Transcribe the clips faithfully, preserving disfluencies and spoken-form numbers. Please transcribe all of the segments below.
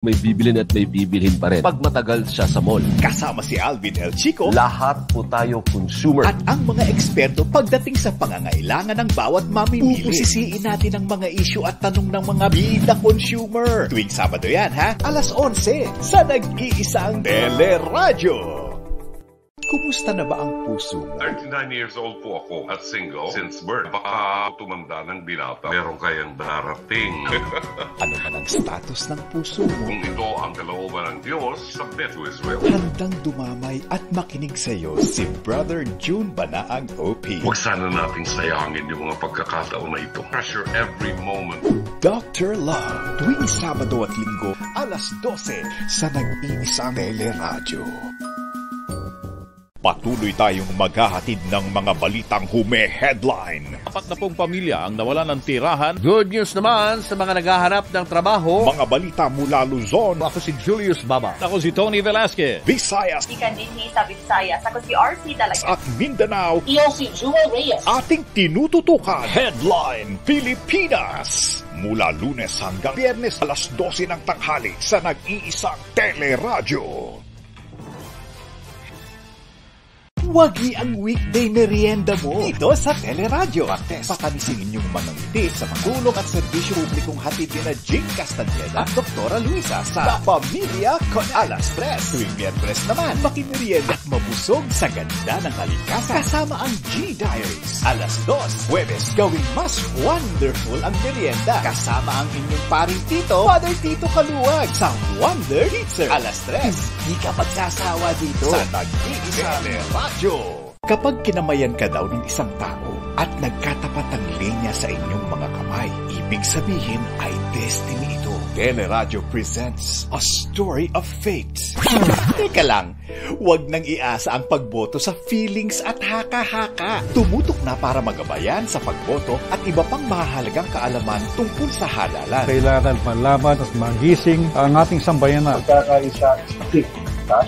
may bibilin at may bibilhin pa rin pag matagal siya sa mall. Kasama si Alvin El Chico, lahat po tayo consumer. At ang mga eksperto pagdating sa pangangailangan ng bawat mamimili. Pusisiin natin ang mga issue at tanong ng mga bida consumer. Tuwing Sabado yan ha, alas onse sa nag-iisang Teleradyo. Kumusta na ba ang puso mo? thirty-nine years old po ako at single since birth. Baka tumanda ng binata. Meron kayang darating. Ano man ang status ng puso mo? Kung ito ang kalooban ng Diyos, submit to His will. Handang dumamay at makinig sa iyo si Brother Jun Banaag O P. Huwag sana nating sayangin yung mga pagkakataon na ito. Pressure every moment. Doctor Love, tuwing Sabado at Linggo, alas dose sa nag-iisang Teleradyo. Patuloy tayong maghahatid ng mga balitang hume-headline. Apat na pong pamilya ang nawalan ng tirahan. Good news naman sa mga naghahanap ng trabaho. Mga balita mula Luzon. Ako si Julius Baba. Ako si Tony Velasquez. Visayas. Ikan din ni sa Visayas. Ako si R C talaga. At Mindanao. Iyo si Jewel Reyes. Ating tinututukan. Headline Pilipinas. Mula Lunes hanggang Biyernes alas dose ng tanghali sa nag-iisang Teleradyo. Wagi ang weekday merienda mo dito sa Teleradyo. Martes, patamisin inyong manangiti sa magulong at serbisyo publikong hatid nila Jane Castaneda at Doctor Luisa sa Pamilya Con Alas Tres. Tuwing Miyerkules naman, makimerienda at mabusog sa ganda ng kalikasan kasama ang G-Diaries. alas dos, Huwebes, gawing mas wonderful ang merienda kasama ang inyong paring tito, Father Tito Kaluwag sa Wonder Heater. alas tres, di ka magsasawa dito sa nag-iisang Teleradyo. Kapag kinamayan ka daw ng isang tao at nagkatapat ang linya sa inyong mga kamay, ibig sabihin ay destiny ito. Teleradyo presents A Story of Fate. Teka lang, huwag nang iasa ang pagboto sa feelings at haka-haka. Tumutok na para magabayan sa pagboto at iba pang mahalagang kaalaman tungkol sa halalan. Kailangan panlaban at magising ang ating sambayanan. Pagkakaisa sa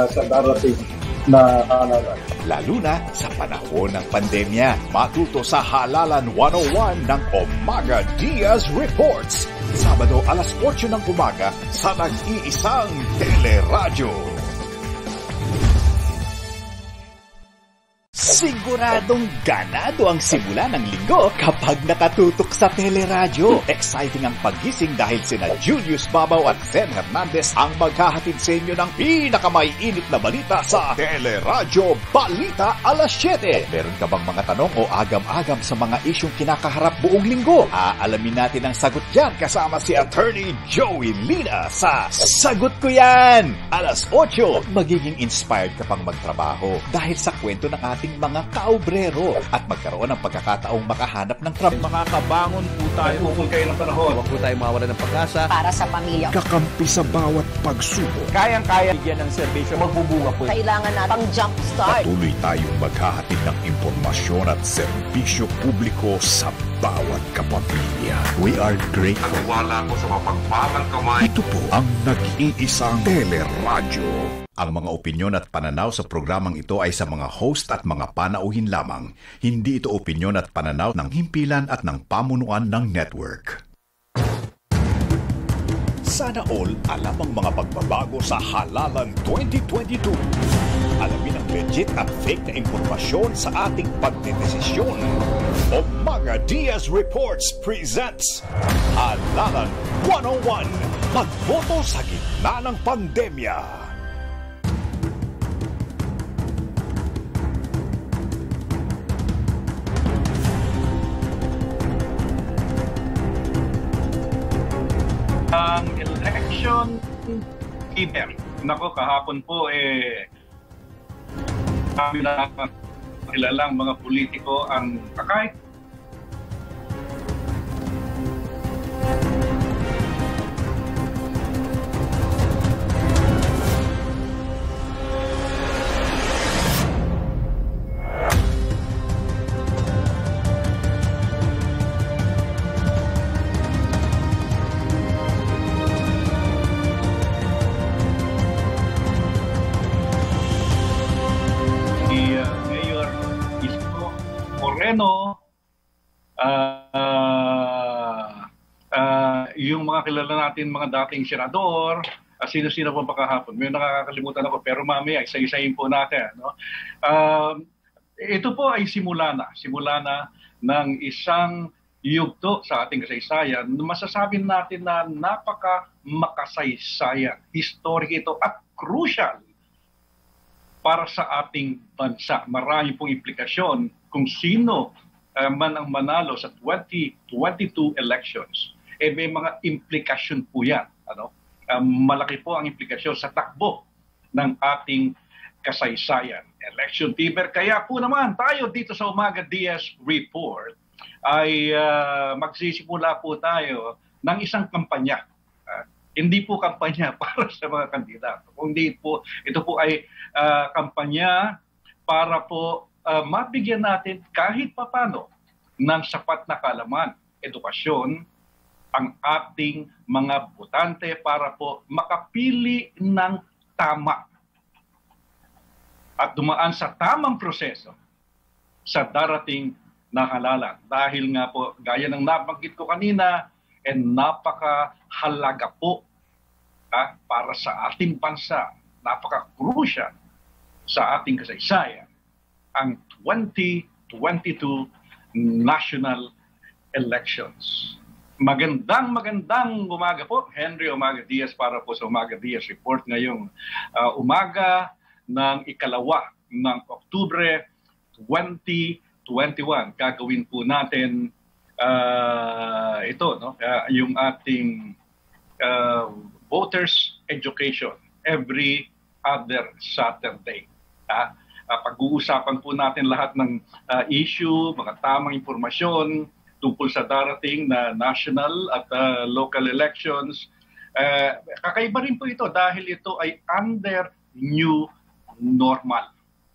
uh, sa darating na halalan. Lalo na sa panahon ng pandemya, matuto sa Halalan one oh one ng Omaga Diaz Reports. Sabado alas otso ng umaga sa nag-iisang Teleradyo. Siguradong ganado ang simula ng linggo kapag nakatutok sa Teleradyo. Exciting ang paggising dahil sina Julius Baba at Ben Hernandez ang maghahatid sa inyo ng pinakamaiinit na balita sa Teleradyo Balita alas siyete. Meron ka bang mga tanong o agam-agam sa mga isyong kinakaharap buong linggo? Aalamin natin ang sagot dyan kasama si Attorney Joey Lina sa Sagot Ko Yan! alas otso, magiging inspired ka pang magtrabaho dahil sa kwento ng ating mga kaobrero at magkaroon ng pagkakataong makahanap ng trabaho. Makakabangon po tayo. Pupul kayo ng panahon. Huwag po tayo mawala ng pag-asa. Para sa pamilya. Kakampi sa bawat pagsubok. Kayang-kaya. Bigyan ng serbisyo. Magbubunga po. Kailangan natin pang jumpstart. Patuloy tayong maghahatid ng impormasyon at serbisyo publiko sa bawat kapamilya. We are grateful. Nagwala ko sa mapagpalang kamay. Ito po ang nag-iisang Teleradyo. Ang mga opinyon at pananaw sa programang ito ay sa mga host at mga panauhin lamang. Hindi ito opinyon at pananaw ng himpilan at ng pamunuan ng network. Sana all alam ang mga pagbabago sa Halalan twenty twenty-two. Alamin ang legit at fake na impormasyon sa ating pagdedesisyon. Omaga Diaz Reports presents Halalan one oh one, Magboto sa gitna ng pandemya. Ang election leader. Nako, kahapon po, eh, kami na kilalang mga politiko ang kakay. Yung mga mga kilala natin, mga dating senador, uh, sino-sino po pakahapon. May nakakalimutan ako, pero mamaya, isa-isayin po natin. No? Uh, ito po ay simula na. Simula na ng isang yugto sa ating kasaysayan. Masasabi natin na napaka-makasaysayan. History ito at crucial para sa ating bansa. Marami pong implikasyon kung sino uh, man ang manalo sa twenty twenty-two elections. Eh, may mga implikasyon po yan. Ano? Uh, malaki po ang implikasyon sa takbo ng ating kasaysayan. Election fever. Kaya po naman tayo dito sa Omaga Diaz Report ay uh, magsisimula po tayo ng isang kampanya. Uh, hindi po kampanya para sa mga kandidato. Kundi po, ito po ay uh, kampanya para po Uh, mabigyan natin kahit papano ng sapat na kaalaman, edukasyon, ang ating mga botante para po makapili ng tama at dumaan sa tamang proseso sa darating na halalan. Dahil nga po, gaya ng nabanggit ko kanina, eh, napakahalaga po ah, para sa ating bansa, napaka-crucial sa ating kasaysayan ang twenty twenty-two national elections. Magandang magandang umaga po, Henry Omaga Diaz para po sa Omaga Diaz Report ngayong uh, umaga ng ikalawa ng Oktubre twenty twenty-one. Gagawin po natin uh, ito, no? Uh, yung ating uh, voters education every other Saturday. Ah, Uh, pag-uusapan po natin lahat ng uh, issue, mga tamang impormasyon tungkol sa darating na national at uh, local elections. Uh, kakaiba rin po ito dahil ito ay under new normal.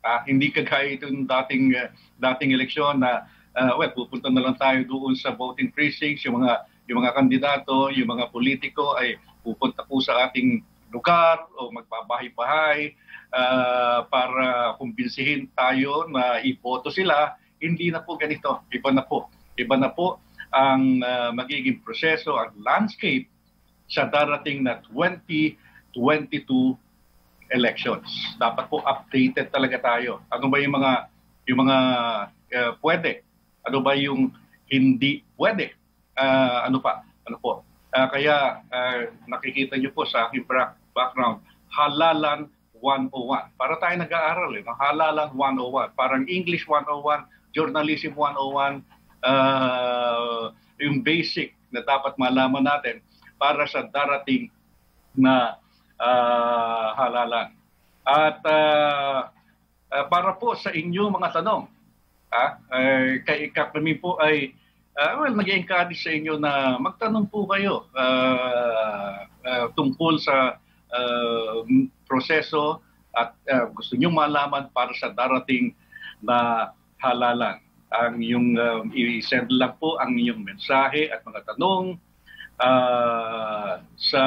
Uh, hindi kagaya itong dating, uh, dating eleksyon na uh, well, pupunta na lang tayo doon sa voting precincts. Yung mga, yung mga kandidato, yung mga politiko ay pupunta po sa ating lugar o magbabahay-bahay uh, para kumbinsihin tayo na iboto sila. Hindi na po ganito. Iba na po. Iba na po ang uh, magiging proseso, ang landscape sa darating na twenty twenty-two elections. Dapat po updated talaga tayo. Ano ba yung mga, yung mga uh, pwede? Ano ba yung hindi pwede? Uh, ano pa? Ano po? Uh, kaya uh, nakikita niyo po sa aking background, Halalan one oh one. Para tayo nag-aaral eh, Halalan one oh one. Parang English one oh one, Journalism one oh one, uh, yung basic na dapat malaman natin para sa darating na uh, halalan. At uh, uh, para po sa inyong mga tanong, ah, uh, kay kami po ay Uh, well, nag-encourage sa inyo na magtanong po kayo uh, uh, tungkol sa uh, proseso at uh, gusto nyo malaman para sa darating na halalan. Ang yung um, i-send lang po ang inyong mensahe at mga tanong uh, sa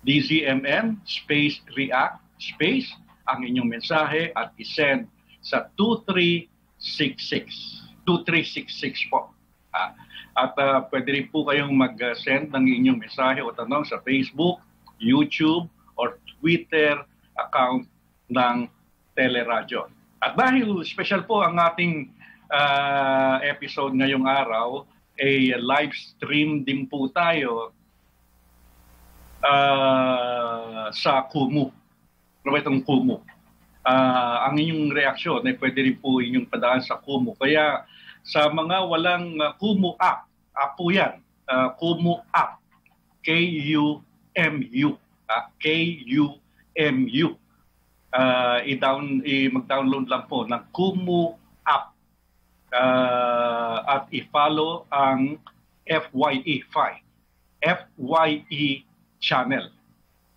D Z M M space react space ang inyong mensahe at i-send sa two three six six. two three six six po. Ah, at uh, pwede rin po kayong mag-send ng inyong mensahe o tanong sa Facebook, YouTube, or Twitter account ng Teleradyo. At dahil special po ang ating uh, episode ngayong araw, ay eh, live stream din po tayo uh, sa Kumu. Ano ba itong Kumu? Uh, ang inyong reaksyon ay eh, pwede rin po inyong padaan sa Kumu. Kaya sa mga walang uh, Kumu app, app po yan, uh, Kumu app, K U M U, uh, K U M U. Uh, i-down, i-mag-download lang po ng Kumu app uh, at i-follow ang F Y E five, F Y E channel.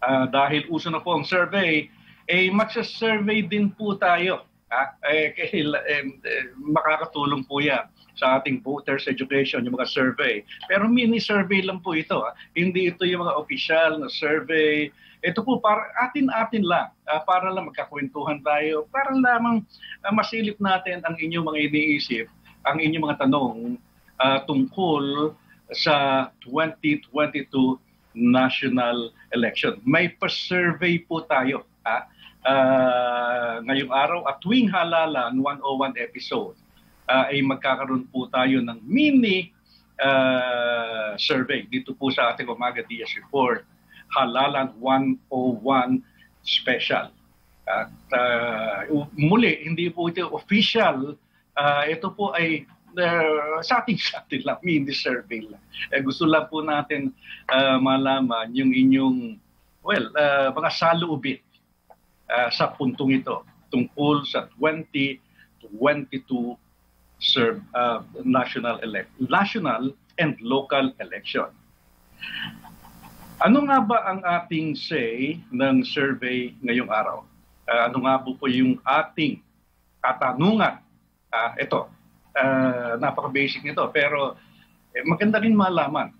Uh, dahil uso na po ang survey, eh, magsa-survey din po tayo. Ah, eh, eh, eh, makakatulong po yan sa ating voters education, yung mga survey. Pero mini-survey lang po ito. Ah. Hindi ito yung mga official na survey. Ito po para atin-atin lang. Ah, para lang magkakwentuhan tayo. Para lamang ah, masilip natin ang inyong mga iniisip, ang inyong mga tanong ah, tungkol sa twenty twenty-two national election. May pa-survey po tayo ha? Uh, ngayong araw at tuwing Halalan one oh one episode uh, ay magkakaroon po tayo ng mini uh, survey dito po sa ating Omaga Diaz Report Halalan one oh one special. At uh, muli, hindi po ito official. Uh, ito po ay Uh, sa ating-satin lang, mini-survey lang. Eh, gusto lang po natin uh, malaman yung inyong, well, uh, mga saluubin uh, sa puntong ito tungkol sa twenty twenty-two serve, uh, national, national and local election. Ano nga ba ang ating say ng survey ngayong araw? Uh, ano nga po po yung ating katanungan? Uh, ito. Uh, napaka-basic nito, pero eh, maganda rin malaman.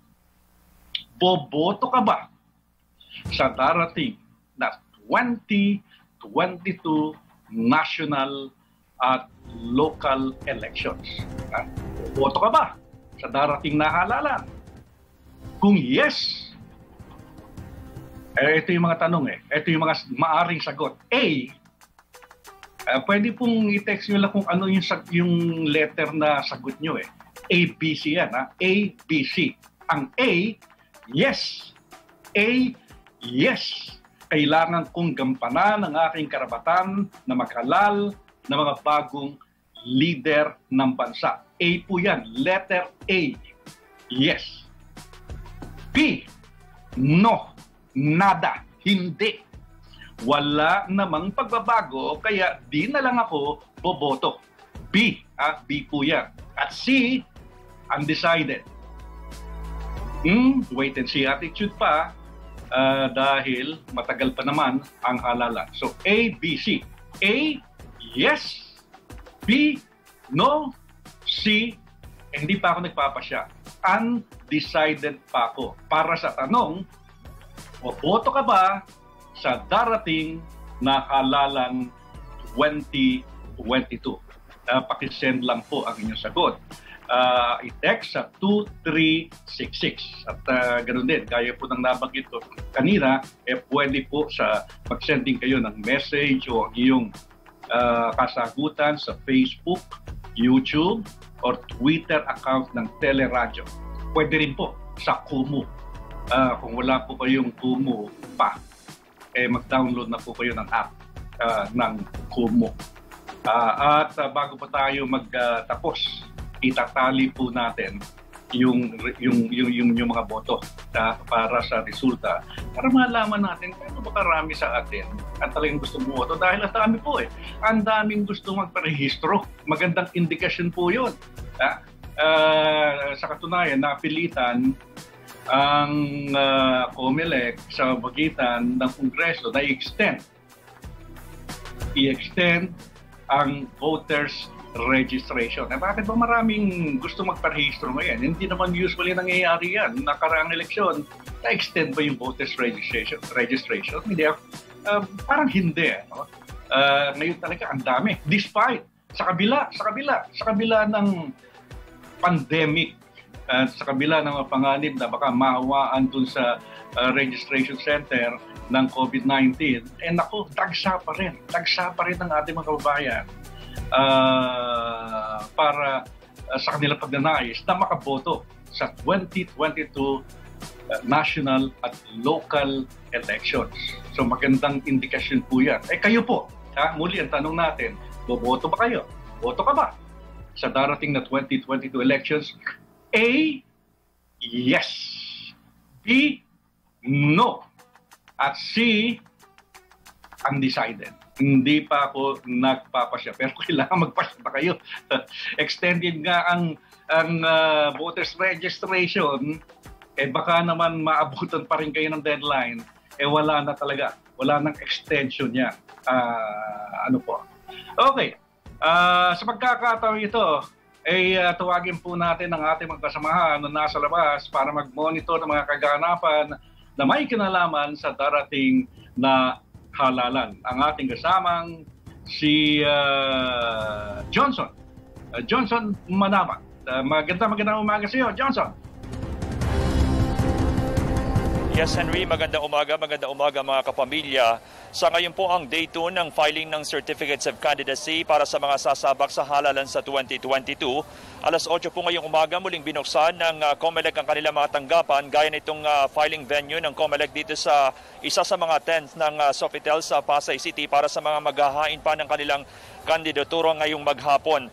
Boboto ka ba sa darating na twenty twenty-two national at local elections? Uh, boboto ka ba sa darating na halalan? Kung yes, eh, ito yung mga tanong eh. Ito yung mga maaring sagot. A, Uh, pwede pong i-text nyo lang kung ano yung, yung letter na sagot nyo eh. A B C yan ha. A B C. Ang A, yes. A, yes. Kailangan kong gampanan ang aking karapatan na maghalal ng mga bagong leader ng bansa. A po yan. Letter A. Yes. B, no. Nada. Hindi. Wala namang pagbabago, kaya di na lang ako boboto. B, ah, B po yan. At C, undecided. Hmm, wait and see attitude pa, uh, dahil matagal pa naman ang halalan. So A, B, C. A, yes. B, no. C, eh, hindi pa ako nagpapasya. Undecided pa ako. Para sa tanong, boboto ka ba sa darating na halalan twenty twenty-two. Uh, pakisend lang po ang inyong sagot. Uh, I-text sa two three six six. At uh, ganoon din, kaya po nang nabanggit ko kanina, eh pwede po sa mag-sending kayo ng message o iyong uh, kasagutan sa Facebook, YouTube, or Twitter account ng TeleRadyo. Pwede rin po sa Kumu. Uh, kung wala po kayong Kumu pa, eh, mag-download na po kayo ng app uh, ng Kumu. Uh, at uh, bago pa tayo magtapos, uh, itatali po natin yung, yung, yung, yung, yung mga boto uh, para sa resulta. Para malaman natin kung ano ba karami sa atin ang talagang gusto bumoto. Dahil ang dami po eh. Ang daming gusto magparehistro. Magandang indikasyon po yun. Uh, uh, sa katunayan, napilitan ang uh, COMELEC sa pagitan ng Kongreso na i-extend i-extend ang voters registration. Eh, bakit ba maraming gusto magparehistro ngayon? Hindi naman usually nangyayari yan. Nakaraang eleksyon, na-extend ba yung voters registration? registration? Hindi. Uh, parang hindi. No? Uh, ngayon talaga, ang dami. Despite, sa kabila, sa kabila, sa kabila ng pandemic, at sa kabila ng mga panganib na baka mahawaan dun sa uh, registration center ng COVID nineteen, eh naku, tagsa pa rin. Tagsa pa rin ang ating mga kababayan uh, para uh, sa kanilang pagnanais na makaboto sa twenty twenty-two uh, national at local elections. So magandang indikasyon po yan. Eh kayo po, ha? Muli ang tanong natin, boboto ba kayo? Boto ka ba sa darating na twenty twenty-two elections? A, yes. B, no. At C, undecided. Hindi pa ako nagpapasya. Pero kailangan magpasya pa kayo. Extended nga ang, ang uh, voters registration. Eh baka naman maabutan pa rin kayo ng deadline. Eh wala na talaga. Wala nang extension niya. Uh, ano po. Okay. Uh, sa pagkakataon ito, ay uh, tawagin po natin ang ating mga kasamahan na nasa labas para mag-monitor ng mga kaganapan na may kinalaman sa darating na halalan. Ang ating kasamang si uh, Johnson, uh, Johnson Manabat. Uh, maganda magandang umaga sa iyo, Johnson. Yes, Henry, maganda umaga, maganda umaga mga kapamilya. Sa ngayon po ang day two ng filing ng Certificates of Candidacy para sa mga sasabak sa halalan sa twenty twenty-two. alas otso po ngayong umaga muling binuksan ng uh, COMELEC ang kanilang mga tanggapan gaya nitong uh, filing venue ng COMELEC dito sa isa sa mga tents ng uh, Sofitel sa Pasay City para sa mga maghahain pa ng kanilang kandidaturo ngayong maghapon.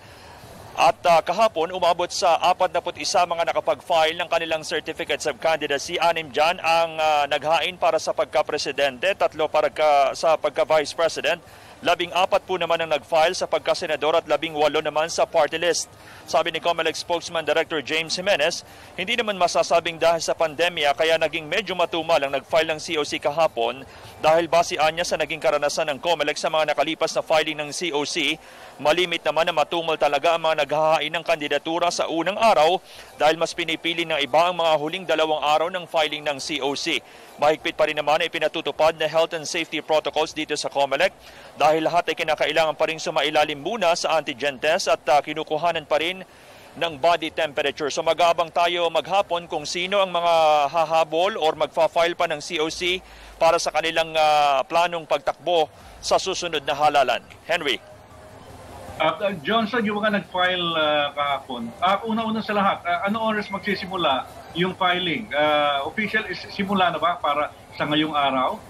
At uh, kahapon, umabot sa apat na pu't isa mga nakapag-file ng kanilang Certificates of Candidacy. Anim dyan ang uh, naghain para sa pagka-presidente, tatlo para ka, sa pagka-vice president, labing apat po naman ang nag-file sa pagka-senador at labing walo naman sa party list. Sabi ni COMELEC Spokesman Director James Jimenez, hindi naman masasabing dahil sa pandemya kaya naging medyo matumal ang nag-file ng C O C kahapon dahil basihan niya sa naging karanasan ng COMELEC sa mga nakalipas na filing ng C O C. Malimit naman na matumal talaga ang mga naghahain ng kandidatura sa unang araw dahil mas pinipili ng iba ang mga huling dalawang araw ng filing ng C O C. Mahigpit pa rin naman ay pinatutupad na health and safety protocols dito sa COMELEC dahil lahat ay kinakailangan pa rin sumailalim muna sa antigen test at uh, kinukuhanan pa rin ng body temperature. So mag-aabang tayo maghapon kung sino ang mga hahabol or magfa-file pa ng C O C para sa kanilang uh, planong pagtakbo sa susunod na halalan. Henry. At uh, Johnson, yung mga nag-file uh, kahapon, uh, una-una sa lahat, uh, ano oras magsisimula yung filing? Uh, official is simula na ba para sa ngayong araw?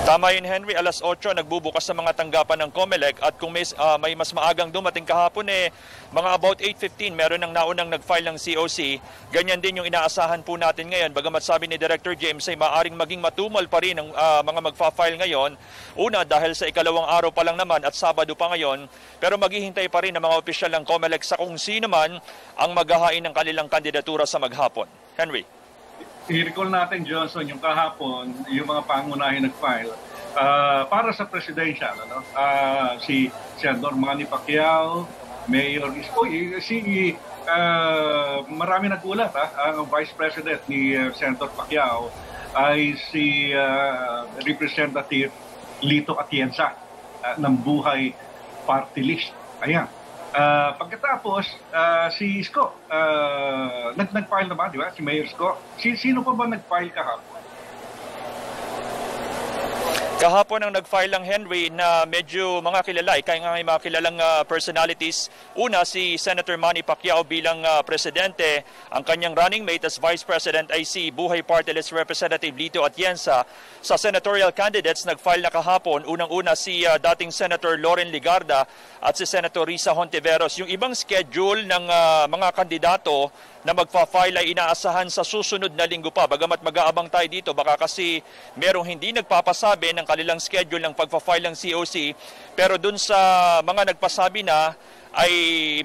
Tama yun, Henry. alas otso nagbubukas sa mga tanggapan ng COMELEC at kung may, uh, may mas maagang dumating kahapon eh, mga about eight fifteen meron ang naunang nag-file ng C O C. Ganyan din yung inaasahan po natin ngayon. Bagamat sabi ni Director James ay maaring maging matumal pa rin ang uh, mga magfa-file ngayon. Una dahil sa ikalawang araw pa lang naman at Sabado pa ngayon, pero maghihintay pa rin ang mga opisyal ng COMELEC sa kung sino man ang maghahain ng kanilang kandidatura sa maghapon. Henry. I-recall natin, Johnson, yung kahapon, yung mga pangunahin nag-file uh, para sa presidential, ano? Uh, si Senator Manny Pacquiao, Mayor Isko, si uh, marami nagulat, ha? Ang Vice President ni uh, Senator Pacquiao ay si uh, Representative Lito Atienza uh, ng Buhay Partylist. Ayan. Uh, pagkatapos, uh, si Isko, uh, nag-nag-file naman, di ba? Si Mayor Isko. Si sino pa ba nag-file kahapon? Kahapon ang nag-file ng Henry na medyo mga kilala, kaya nga may mga kilalang uh, personalities. Una, si Senator Manny Pacquiao bilang uh, presidente. Ang kanyang running mate as vice president ay si Buhay Partylist Representative Lito Atienza. Sa senatorial candidates, nag-file na kahapon. Unang-una si uh, dating Senator Loren Ligarda at si Senator Risa Hontiveros. Yung ibang schedule ng uh, mga kandidato na magpa-file ay inaasahan sa susunod na linggo pa. Bagamat mag-aabang tayo dito, baka kasi merong hindi nagpapasabi ng kanilang schedule ng pagpa-file ng C O C. Pero dun sa mga nagpasabi na ay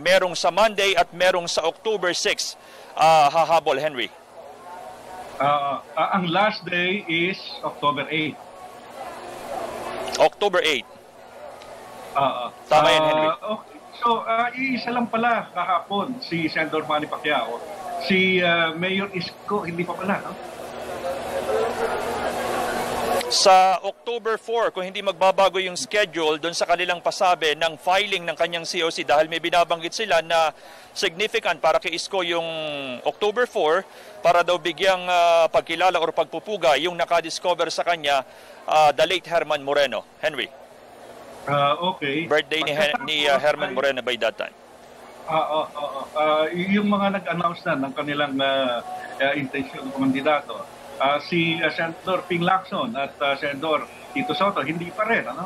merong sa Monday at merong sa October six. Uh, hahabol, Henry. Uh, uh, ang last day is October eight. October eight. Uh, uh, Tama yan, Henry. Uh, okay. So, uh, isa lang pala kahapon si Senator Manny Pacquiao. Si uh, Mayor Isko, hindi pa pala, no? Sa October four, kung hindi magbabago yung schedule, doon sa kanilang pasabi ng filing ng kanyang C O C dahil may binabanggit sila na significant para kay Isko yung October four para daw bigyang uh, pagkilala o pagpupuga yung nakadiscover sa kanya uh, the late Herman Moreno. Henry. Uh, okay. Birthday ni, ni uh, Herman Moreno by that time. Uh, uh, uh, uh, uh, yung mga nag-announce na ng kanilang uh, uh, intention ng kandidato, uh, si uh, Senator Ping Lacson at uh, Senator Tito Soto, hindi pa rin, ano?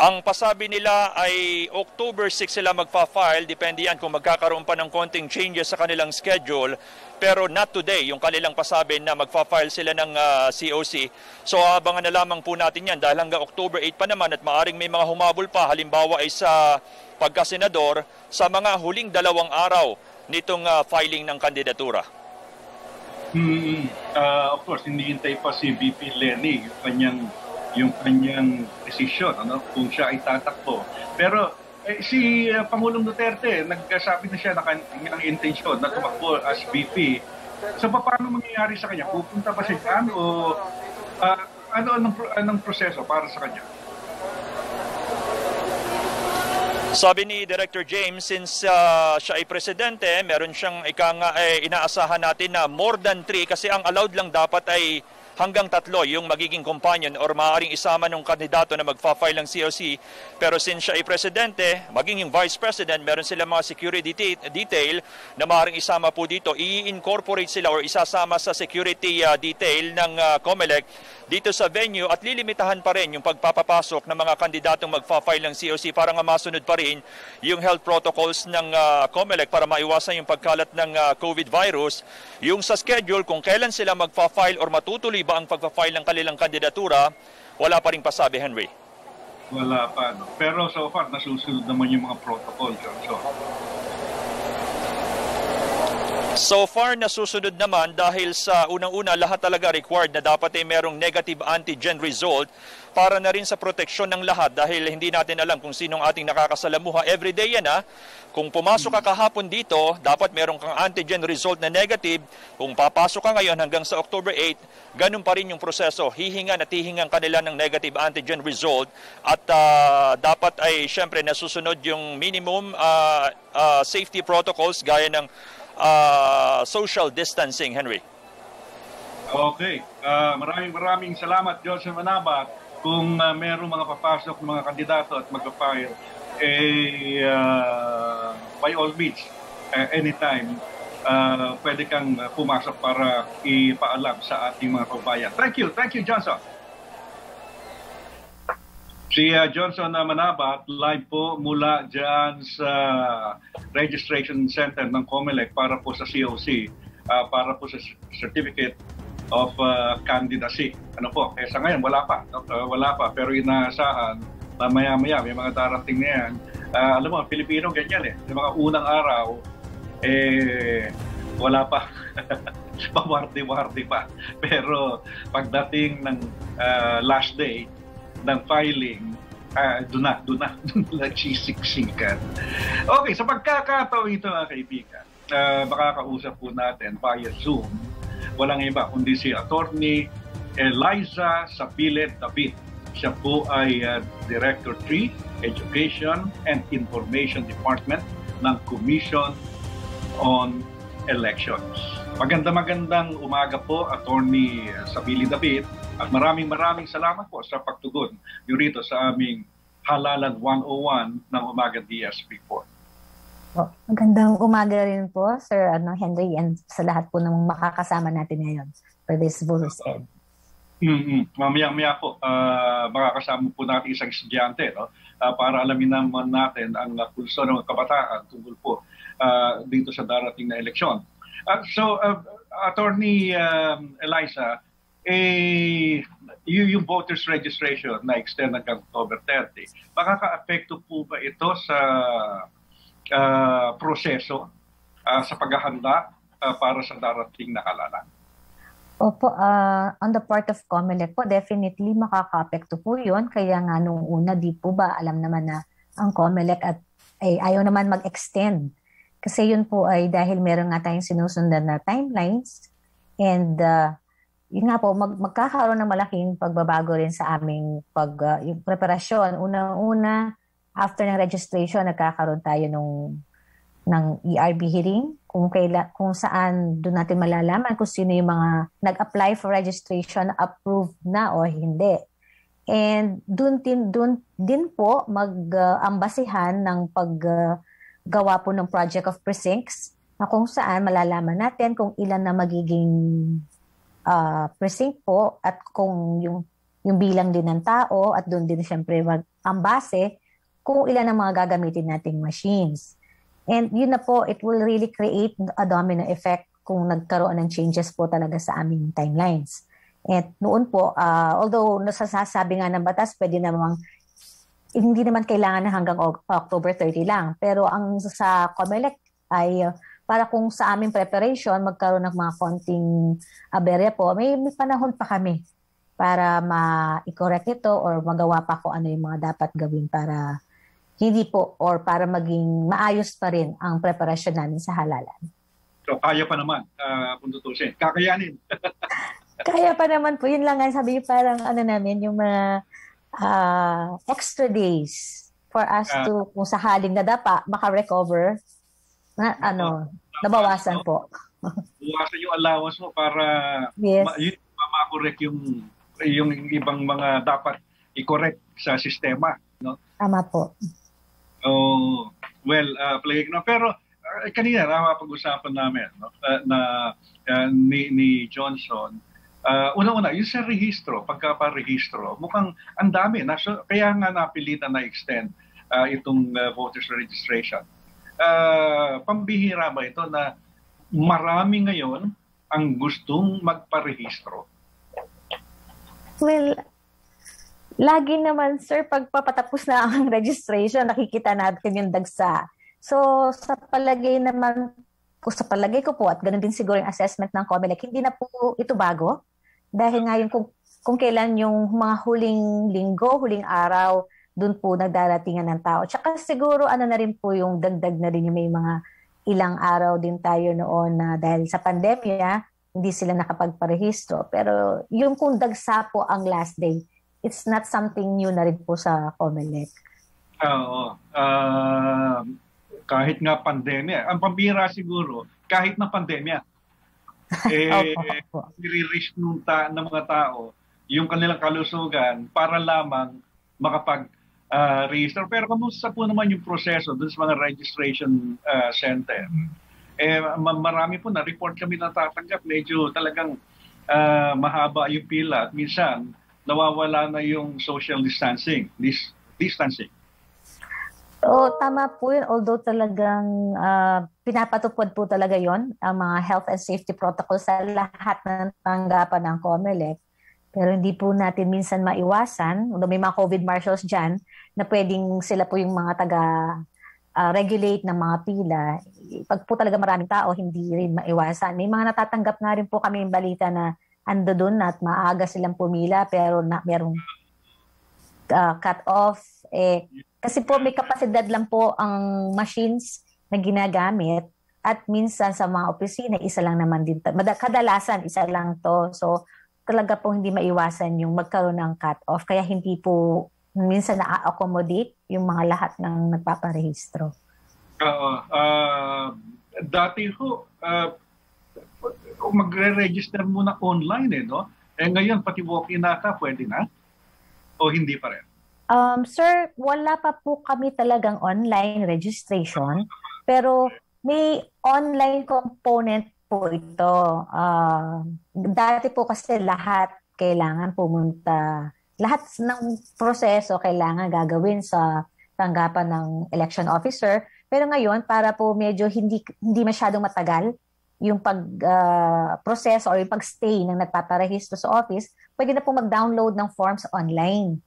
Ang pasabi nila ay October six sila magpa-file, depende yan kung magkakaroon pa ng konting changes sa kanilang schedule, pero not today yung kanilang pasabi na magpa-file sila ng uh, C O C. So abangan na lamang po natin yan dahil hanggang October eight pa naman at maaring may mga humabol pa, halimbawa ay sa pagkasenador sa mga huling dalawang araw nitong uh, filing ng kandidatura. Hmm, uh, of course, hinihintay pa si V P Lenny yung kanyang yung kanyang decision, ano, kung siya ay tatakbo. Pero eh, si uh, Pangulong Duterte, nagkasabi na siya na kanyang intensyon na tumakbo as V P. So paano mangyayari sa kanya? Pupunta ba siya dyan o uh, ano anong, anong proseso para sa kanya? Sabi ni Director James, since uh, siya ay presidente, meron siyang ikang, eh, inaasahan natin na more than three kasi ang allowed lang dapat ay hanggang tatlo yung magiging companion or maaaring isama ng kandidato na magfa-file ng C O C. Pero since siya ay presidente, maging yung vice president, meron sila mga security detail na maaaring isama po dito. I-incorporate sila or isasama sa security uh, detail ng uh, COMELEC dito sa venue at lilimitahan pa rin yung pagpapapasok ng mga kandidatong magfa-file ng C O C para nga masunod pa rin yung health protocols ng uh, COMELEC para maiwasan yung pagkalat ng uh, COVID virus. Yung sa schedule kung kailan sila magfa-file or matutuloy ba ang pagpa-file ng kanilang kandidatura, wala pa rin pasabi, Henry. Wala pa. No? Pero so far, nasusunod naman yung mga protocol, Johnson. So far, nasusunod naman dahil sa unang-una, lahat talaga required na dapat ay merong negative antigen result para na rin sa proteksyon ng lahat dahil hindi natin alam kung sinong ating nakakasalamuha. Everyday yan ha. Kung pumasok ka kahapon dito, dapat merong kang antigen result na negative. Kung papasok ka ngayon hanggang sa October eighth, ganun pa rin yung proseso. Hihingan at hihingan kanila ng negative antigen result at uh, dapat ay syempre nasusunod yung minimum uh, uh, safety protocols gaya ng Uh, social distancing, Henry. Okay. Uh, maraming maraming salamat, Johnson Manabat. Kung uh, merong mga papasok ng mga kandidato at magpa-file, eh, uh, by all means, uh, anytime, uh, pwede kang pumasok para ipaalam sa ating mga kababayan. Thank you. Thank you, Johnson. Si uh, Johnson Manabat, live po mula dyan sa registration center ng COMELEC para po sa C O C, uh, para po sa Certificate of uh, Candidacy. Ano po, eh sa ngayon wala pa, uh, wala pa, pero inaasahan na maya-maya may mga darating na yan. Uh, alam mo, Pilipino ganyan eh, yung mga unang araw, eh wala pa. Pawardi-wardi pa. Pero pagdating ng uh, last day, ng filing, uh, doon na, doon na, doon na nagsisiksikan. Okay, sa pagkakataon ito mga kaibigan, uh, makakausap po natin via Zoom, walang iba kundi si Attorney Eliza Sabili-David. Siya po ay uh, Director three, Education and Information Department ng Commission on Elections. Maganda-magandang umaga po, Attorney Sabili-David. At maraming maraming salamat po sa pagtugon nyo rito sa aming Halalan one oh one ng Omaga Diaz Report. Oh, magandang umaga rin po, Sir ano, Henry, and sa lahat po ng makakasama natin ngayon for this voice ed. Mm-hmm. Mamaya-maya po, uh, makakasama po natin isang estudyante, no? Uh, para alamin naman natin ang pulso ng kabataan tungkol po uh, dito sa darating na eleksyon. Uh, so, uh, Attorney um, Eliza, eh, yung voters registration na extend hanggang October thirtieth, makaka-apekto po ba ito sa uh, proseso, uh, sa paghahanda uh, para sa darating na halalan? Opo, uh, on the part of COMELEC po, definitely makaka-apekto po yun. Kaya nga nung una, di po ba alam naman na ang COMELEC at eh, ayaw naman mag-extend. Kasi yun po ay dahil meron nga tayong sinusundan na timelines and uh, yun nga po, mag magkakaroon ng malaking pagbabago rin sa aming pag, uh, yung preparasyon. Unang-una, after ng registration, nagkakaroon tayo nung, ng E R B hearing kung, kaila, kung saan doon natin malalaman kung sino yung mga nag-apply for registration, approved na o hindi. And doon din, doon din po mag-ambasihan uh, ng paggawa uh, po ng Project of Precincts na kung saan malalaman natin kung ilan na magiging Uh, precinct po at kung yung, yung bilang din ng tao at doon din siyempre mag, ang base kung ilan ang mga gagamitin nating machines. And yun na po, it will really create a domino effect kung nagkaroon ng changes po talaga sa aming timelines. At noon po, uh, although nasasabi nga ng batas, pwede namang, hindi naman kailangan na hanggang October thirtieth lang. Pero ang sa COMELEC ay Uh, para kung sa aming preparation, magkaroon ng mga konting aberya po, may, may panahon pa kami para ma-correct ito or magawa pa ko ano yung mga dapat gawin para hindi po or para maging maayos pa rin ang preparasyon namin sa halalan. So, kaya pa naman, uh, kung tutusin. Kakayanin. Kaya pa naman po. Yun lang nga, sabi parang ano namin, yung mga uh, extra days for us uh, to, kung sa haling nadapa, maka-recover, na, uh, ano, uh, nabawasan uh, po. Bawasan yung allowance mo para yes. ma yun, ma-correct yung, yung ibang mga dapat i-correct sa sistema. No? Tama po. Oh, well, uh, palagay ko na. Pero uh, kanina, na pag-usapan namin no? uh, na uh, ni, ni Johnson, Uh, Una-una, yung sa rehistro, pagkaparehistro, mukhang ang dami. Naso, kaya nga napilitan na extend uh, itong uh, voters registration. Uh, pambihira ba ito na marami ngayon ang gustong magparehistro? Well, lagi naman sir, pagpapatapos na ang registration, nakikita natin yung dagsa. So, sa palagay naman, sa palagay ko po, at ganun din siguro yung assessment ng COMELEC, hindi na po ito bago. Dahil nga yung kung, kung kailan yung mga huling linggo, huling araw, doon po nagdaratingan ng tao. Tsaka siguro ano na rin po yung dagdag na rin yung may mga ilang araw din tayo noon na dahil sa pandemya, hindi sila nakapagparehistro. Pero yung kung dagsa po ang last day, it's not something new na rin po sa COMELEC. Oo. Uh, kahit nga pandemya. Ang pambira siguro, kahit na pandemya, eh, nire-risk ng, ta ng mga tao yung kanilang kalusugan para lamang makapag-register. Uh, Pero kamusta po naman yung proseso dun sa mga registration uh, center? Eh, marami po na report kami natatanggap. Medyo talagang uh, mahaba yung pila at minsan nawawala na yung social distancing. Dis distancing. Oo, tama po yun. Although talagang uh, pinapatupad po talaga yon ang mga health and safety protocols sa lahat ng tanggapan ng COMELEC. Pero hindi po natin minsan maiwasan. May mga COVID marshals dyan na pwedeng sila po yung mga taga-regulate uh, ng mga pila. Pag po talaga maraming tao, hindi rin maiwasan. May mga natatanggap na rin po kami yung balita na ando doon at maaga silang pumila pero na, merong uh, cut-off. Eh, kasi po may kapasidad lang po ang machines na ginagamit at minsan sa mga opisina, isa lang naman din. Kadalasan, isa lang to. So talaga po hindi maiwasan yung magkaroon ng cut-off. Kaya hindi po minsan na-accommodate yung mga lahat ng nagpaparehistro. Oo. Uh, dati ho, uh, magre-register muna online eh, no? Eh ngayon, pati walk-in nata, pwede na? O hindi pa rin? Um, sir, wala pa po kami talagang online registration, pero may online component po ito. Uh, dati po kasi lahat kailangan pumunta, lahat ng proseso kailangan gagawin sa tanggapan ng election officer. Pero ngayon, para po medyo hindi, hindi masyadong matagal yung pag-proseso uh, o yung pag-stay ng nagpaparehistro sa office, pwede na po mag-download ng forms online.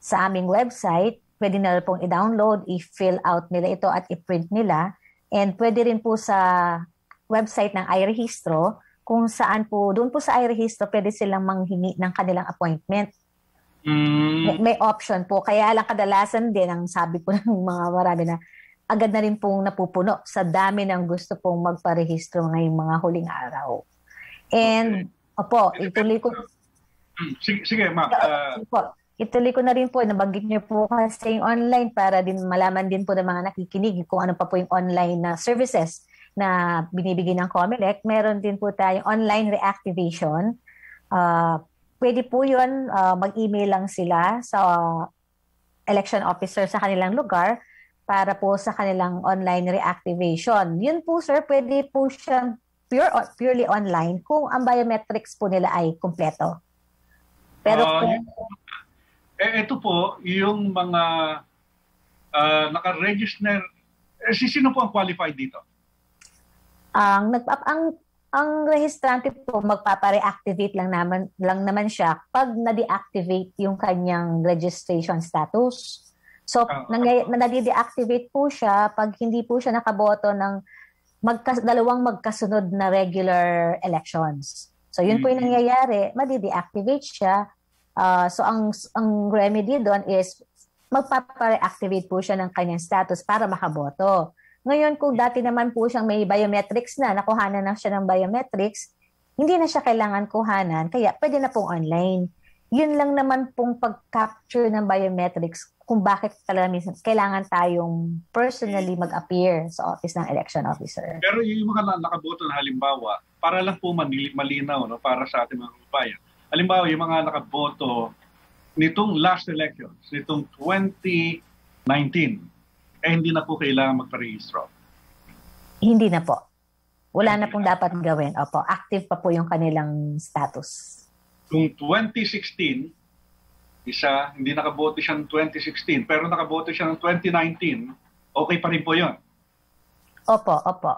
Sa aming website, pwede na pong i-download, i-fill out nila ito at i-print nila. And pwede rin po sa website ng iRehistro, kung saan po, doon po sa iRehistro, pwede silang manghingi ng kanilang appointment. Mm. May, may option po. Kaya lang kadalasan din, ang sabi po ng mga marami na, agad na rin pong napupuno sa dami ng gusto pong magparehistro ngayong mga huling araw. And, okay. Opo, ituloy ko. Sige, sige ma'am. Uh... Ituloy ko na rin po, nabanggit niyo po kasi yung online para din malaman din po ng mga nakikinig kung ano pa po yung online na services na binibigay ng COMELEC. Meron din po tayong online reactivation. Uh, pwede po yun, uh, mag-email lang sila sa election officer sa kanilang lugar para po sa kanilang online reactivation. Yun po sir, pwede po siyang pure, purely online kung ang biometrics po nila ay kumpleto. Pero kung... Uh, Eh, ito po, yung mga uh, naka-register, eh, sino po ang qualified dito? Ang, ang, ang rehistrante po, magpapa-reactivate lang naman, lang naman siya pag na-deactivate yung kanyang registration status. So, uh, na-deactivate po siya pag hindi po siya nakaboto ng magkas dalawang magkasunod na regular elections. So, yun mm-hmm. po yung nangyayari, madi-deactivate siya. Uh, so, ang, ang remedy doon is magpapa-reactivate po siya ng kanyang status para makaboto. Ngayon, kung dati naman po siyang may biometrics na, nakuhanan na siya ng biometrics, hindi na siya kailangan kuhanan, kaya pwede na pong online. Yun lang naman pong pag-capture ng biometrics kung bakit talaga minsan kailangan tayong personally mag-appear sa office ng election officer. Pero yung mga nakaboto na halimbawa, para lang po malinaw, no, para sa ating mga kababayan. Halimbawa, yung mga nakaboto nitong last elections, nitong twenty nineteen, eh hindi na po kailangan magparehistro. Hindi na po. Wala hindi na pong na. dapat gawin. Opo, active pa po yung kanilang status. Kung twenty sixteen, isa, hindi nakaboto siya ng twenty sixteen, pero nakaboto siya ng twenty nineteen, okay pa rin po yun? Opo, opo.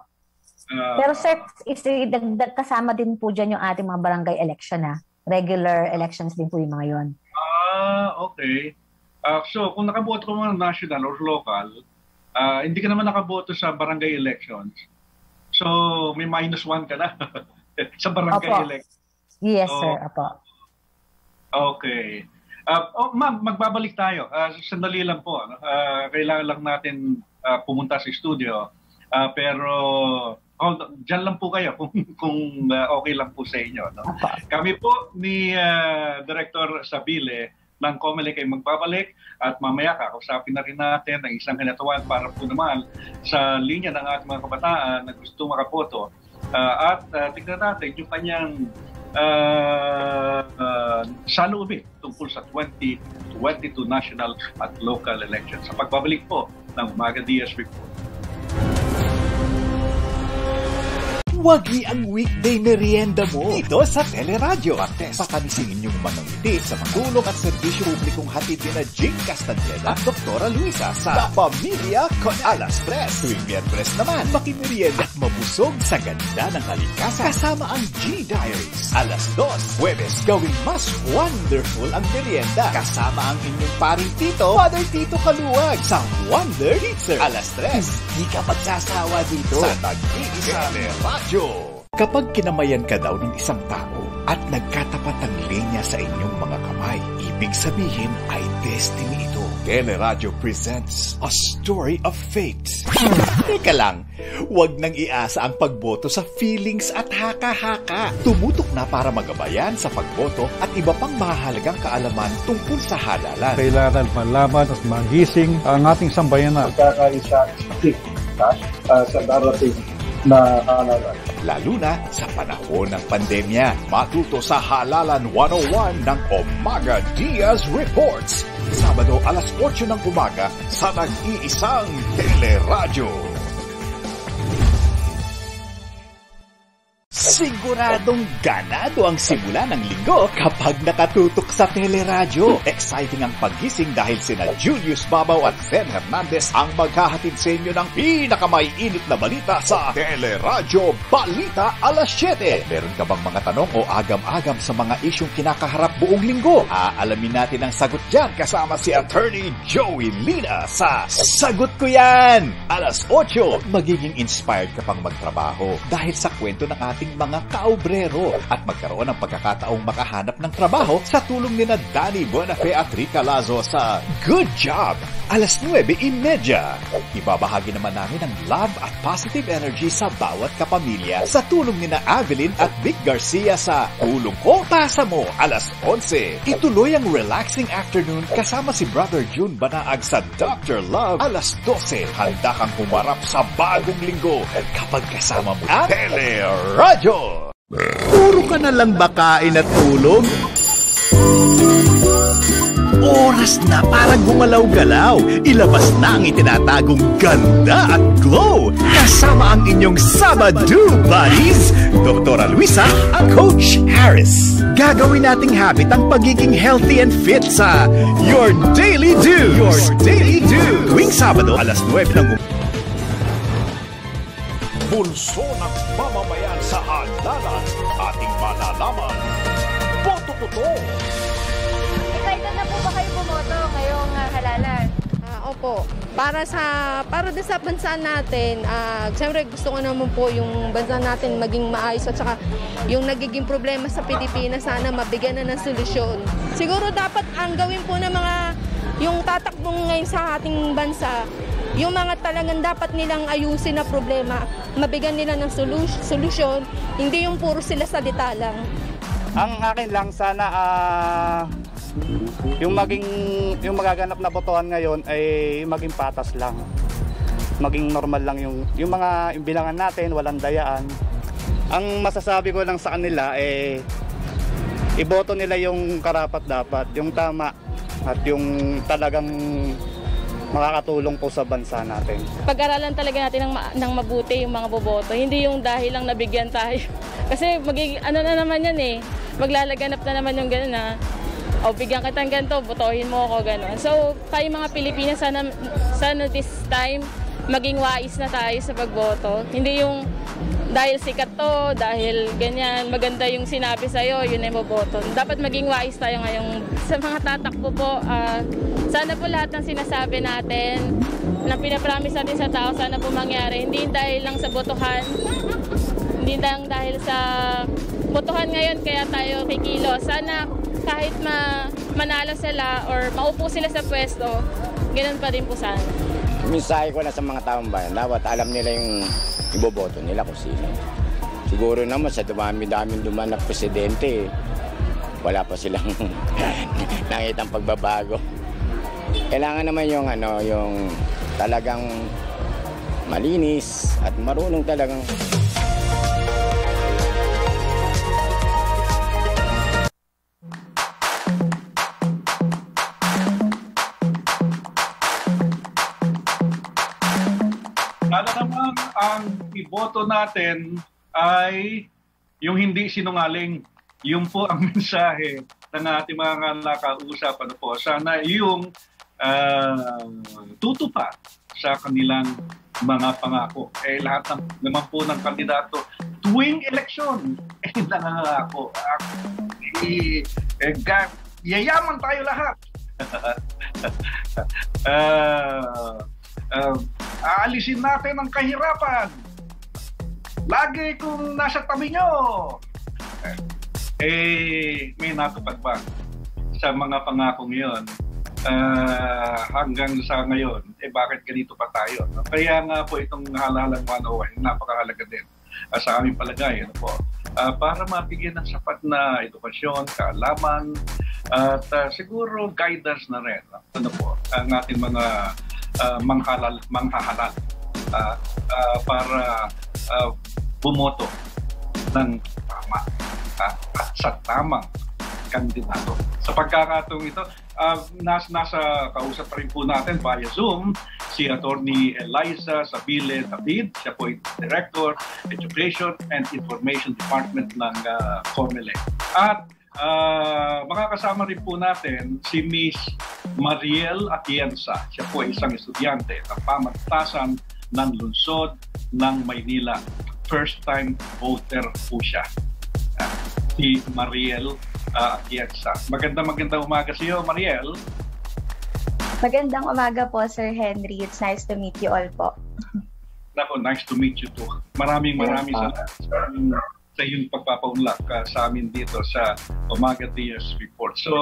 Uh, pero sir, kasama din po dyan yung ating mga barangay election na. Regular elections din po yung mga yun. Ah, uh, okay. Uh, so, kung nakaboto ka mga national or local, uh, hindi ka naman nakaboto sa barangay elections, so may minus one ka na sa barangay opo. Elections. Yes, so, sir. Opo. Okay. Uh, oh, ma'am, magbabalik tayo. Uh, sandali lang po. Uh, kailangan lang natin uh, pumunta sa studio. Uh, pero, oh, dyan lang po kayo kung, kung uh, okay lang po sa inyo. No? Kami po ni uh, Director Sabili ng COMELEC ay magbabalik. At mamaya kakausapin na rin natin ang isang kinatawan para po naman sa linya ng ating mga kabataan na gusto makaboto. Uh, at uh, tignan natin yung kanyang Uh, uh, salubin tungkol sa twenty twenty-two national at local elections. Sa pagbabalik po ng Omaga Diaz Report. Wagi ang weekday merienda mo dito sa Teleradyo. Martes, pakanisin inyong manangiti sa magulong at serbisyo publikong hatid nila Jane Castaneda at Doctor Luisa sa Pamilya con Alas Press. Tuwing Miyerkules naman, makimerienda at mabusog sa ganda ng kalikasan kasama ang G-Diaries. Alas dos, Huwebes, gawing mas wonderful ang merienda kasama ang inyong paring tito, Father Tito Kaluwag sa Wonder Heater. Alas tres, di ka magsasawa dito sa Nag-iisa Teleradyo. Kapag kinamayan ka daw ng isang tao at nagkatapat ang linya sa inyong mga kamay, ibig sabihin ay destiny ito. Teleradyo presents A Story of Fate. Teka lang, huwag nang iasa ang pagboto sa feelings at haka-haka. Tumutok na para magabayan sa pagboto at iba pang mahalagang kaalaman tungkol sa halalan. Kailangan malaman at magising ang ating sambayan na pagkakaisa uh, sa darating na halalan. Lalo na sa panahon ng pandemya. Matuto sa Halalan one oh one ng Omaga Diaz Reports. Sabado alas otso ng umaga sa Nag-iisang Teleradyo. Siguradong ganado ang simula ng linggo kapag nakatutok sa Teleradyo. Exciting ang paggising dahil sina Julius Baba at Ben Hernandez ang maghahatid sa inyo ng pinakamaiinit na balita sa Teleradyo Balita alas siyete. Meron ka bang mga tanong o agam-agam sa mga isyong kinakaharap buong linggo? Aalamin natin ang sagot dyan kasama si Attorney Joey Lina sa Sagot Ko Yan! Alas otso, magiging inspired ka pang magtrabaho dahil sa kwento ng ating mga kaobrero at magkaroon ng pagkakataong makahanap ng trabaho sa tulong nina Danny Bonafé at Rica Lazo sa Good Job. Alas nuwebe trenta. Ibabahagi naman namin ang love at positive energy sa bawat kapamilya sa tulong nina Avelyn at Big Garcia sa Tulong Ko, Pasa Mo. Alas onse. Ituloy ang relaxing afternoon kasama si Brother Jun Banaag sa Doctor Love. Alas dose. Handa kang humarap sa bagong linggo kapag kasama mo ang Teleradyo. Puro ka na lang bakain at tulog? Oras na para gumalaw-galaw. Ilabas na ang itinatagong ganda at glow. Kasama ang inyong Sabado Buddies, Doctor Luisa at Coach Harris. Gagawin nating habit ang pagiging healthy and fit sa Your Daily Dues. Your Daily Dues. Tuwing Sabado, alas nuwebe ng umaga. Pulso ng mamamayan sa halalan, ating malalaman. Boto ko to! Excited na po ba kayo bumoto ngayong uh, halalan? Uh, opo. Para sa para din sa bansa natin, uh, siyempre gusto ko naman po yung bansa natin maging maayos at saka yung nagiging problema sa Pilipinas sana mabigyan na ng solusyon. Siguro dapat ang gawin po ng mga yung tatakbong ngayon sa ating bansa, yung mga talagang dapat nilang ayusin na problema, mabigyan nila ng solusyon, hindi yung puro sila salita lang. Ang akin lang sana, uh, Yung maging yung magaganap na botohan ngayon ay maging patas lang. Maging normal lang yung yung mga yung bilangan natin, walang dayaan. Ang masasabi ko lang sa kanila ay eh, iboto nila yung karapat-dapat, yung tama at yung talagang makakatulong po sa bansa natin. Pag-aralan talaga natin ng, ma ng mabuti yung mga boboto, hindi yung dahil lang nabigyan tayo. Kasi magig ano na naman yan eh, maglalaganap na naman yung gano'n na, o bigyan kitang ganito, botohin mo ako, gano'n. So, tayo mga Pilipinas, sana, sana this time, maging wais na tayo sa pagboto. Hindi yung dahil sikat to, dahil ganyan, maganda yung sinabi sa'yo, yun ay boboto. Dapat maging wais tayo ngayong sa mga tatakbo po, uh, sana po lahat ng sinasabi natin, na pinapromise natin sa tao, sana po mangyari. Hindi dahil lang sa botohan, hindi lang dahil sa botohan ngayon kaya tayo kikilo. Sana kahit ma manalo sila or maupo sila sa pwesto, ganun pa rin po sana. Mensahe ko na sa mga taong bayan, dapat alam nila yung iboboto nila kung sino. Siguro naman sa dumami-daming dumanap presidente, wala pa silang nakitang pagbabago. Kailangan naman yung ano, yung talagang malinis at marunong talagang. Sana naman ang iboto natin ay yung hindi sinungaling. Yun po ang mensahe ng ating mga nakausap ano po. Sana yung Uh, tutupad sa kanilang mga pangako. Eh, lahat ng, naman po ng kandidato, tuwing eleksyon, eh, nangangako. Eh, eh, yayaman tayo lahat. uh, uh, aalisin natin ang kahirapan. Lagi kung nasa tabi nyo. Eh, may natupad ba sa mga pangakong yun? Uh, hanggang sa ngayon, eh bakit ganito pa tayo? No? Kaya nga po itong Halalan one oh one, napakahalaga din uh, sa aming palagay. Ano po? Uh, para mabigyan ng sapat na edukasyon, kaalaman, at uh, siguro guidance na rin. Ano po? Ang ating mga uh, manghalal, manghahalal uh, uh, para uh, bumoto ng tama uh, at sa tamang kandidato. Sa pagkakatong ito, uh, nas, nasa kausap rin po natin via Zoom, si Attorney Eliza Sabili-David, siya po Director, Education and Information Department ng uh, COMELEC. At uh, makakasama rin po natin si Miss Mariel Atienza, siya po isang estudyante ng Pamantasan ng Lunsod ng Maynila. First-time voter po siya. Uh, si Mariel Uh, Atienza. Magandang-magandang umaga sa iyo, Mariel. Magandang umaga po, Sir Henry. It's nice to meet you all po. Nako, nice to meet you too. Maraming maraming yes, salamat sa, sa iyong pagpapaunlak uh, sa amin dito sa Omaga Diaz Report. So,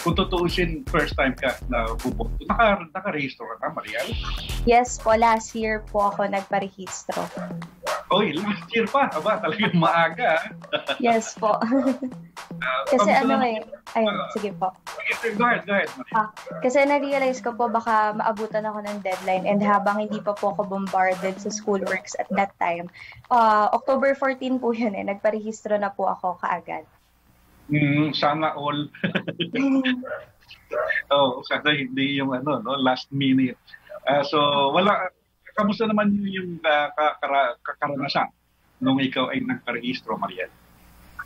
kung tutuusin, first time ka na bubo. Naka, naka-rehistro ka na, Mariel? Yes po, last year po ako nagparehistro. Oy, last year pa? Aba, talagang maaga. Yes po. Uh, kasi um, ano eh, uh, ayun, uh, sige po. Go ahead, go ahead. Ah, kasi na-realize ko po baka maabutan ako ng deadline and habang hindi pa po ako bombarded sa schoolworks at that time, uh, October fourteen po yun eh, nagparehistro na po ako kaagad. Mm, sana all. Oh, sana hindi yung ano, no, last minute. Uh, so, wala, kamusta naman yung uh, kakaranasan nung ikaw ay nagparehistro, Mariel?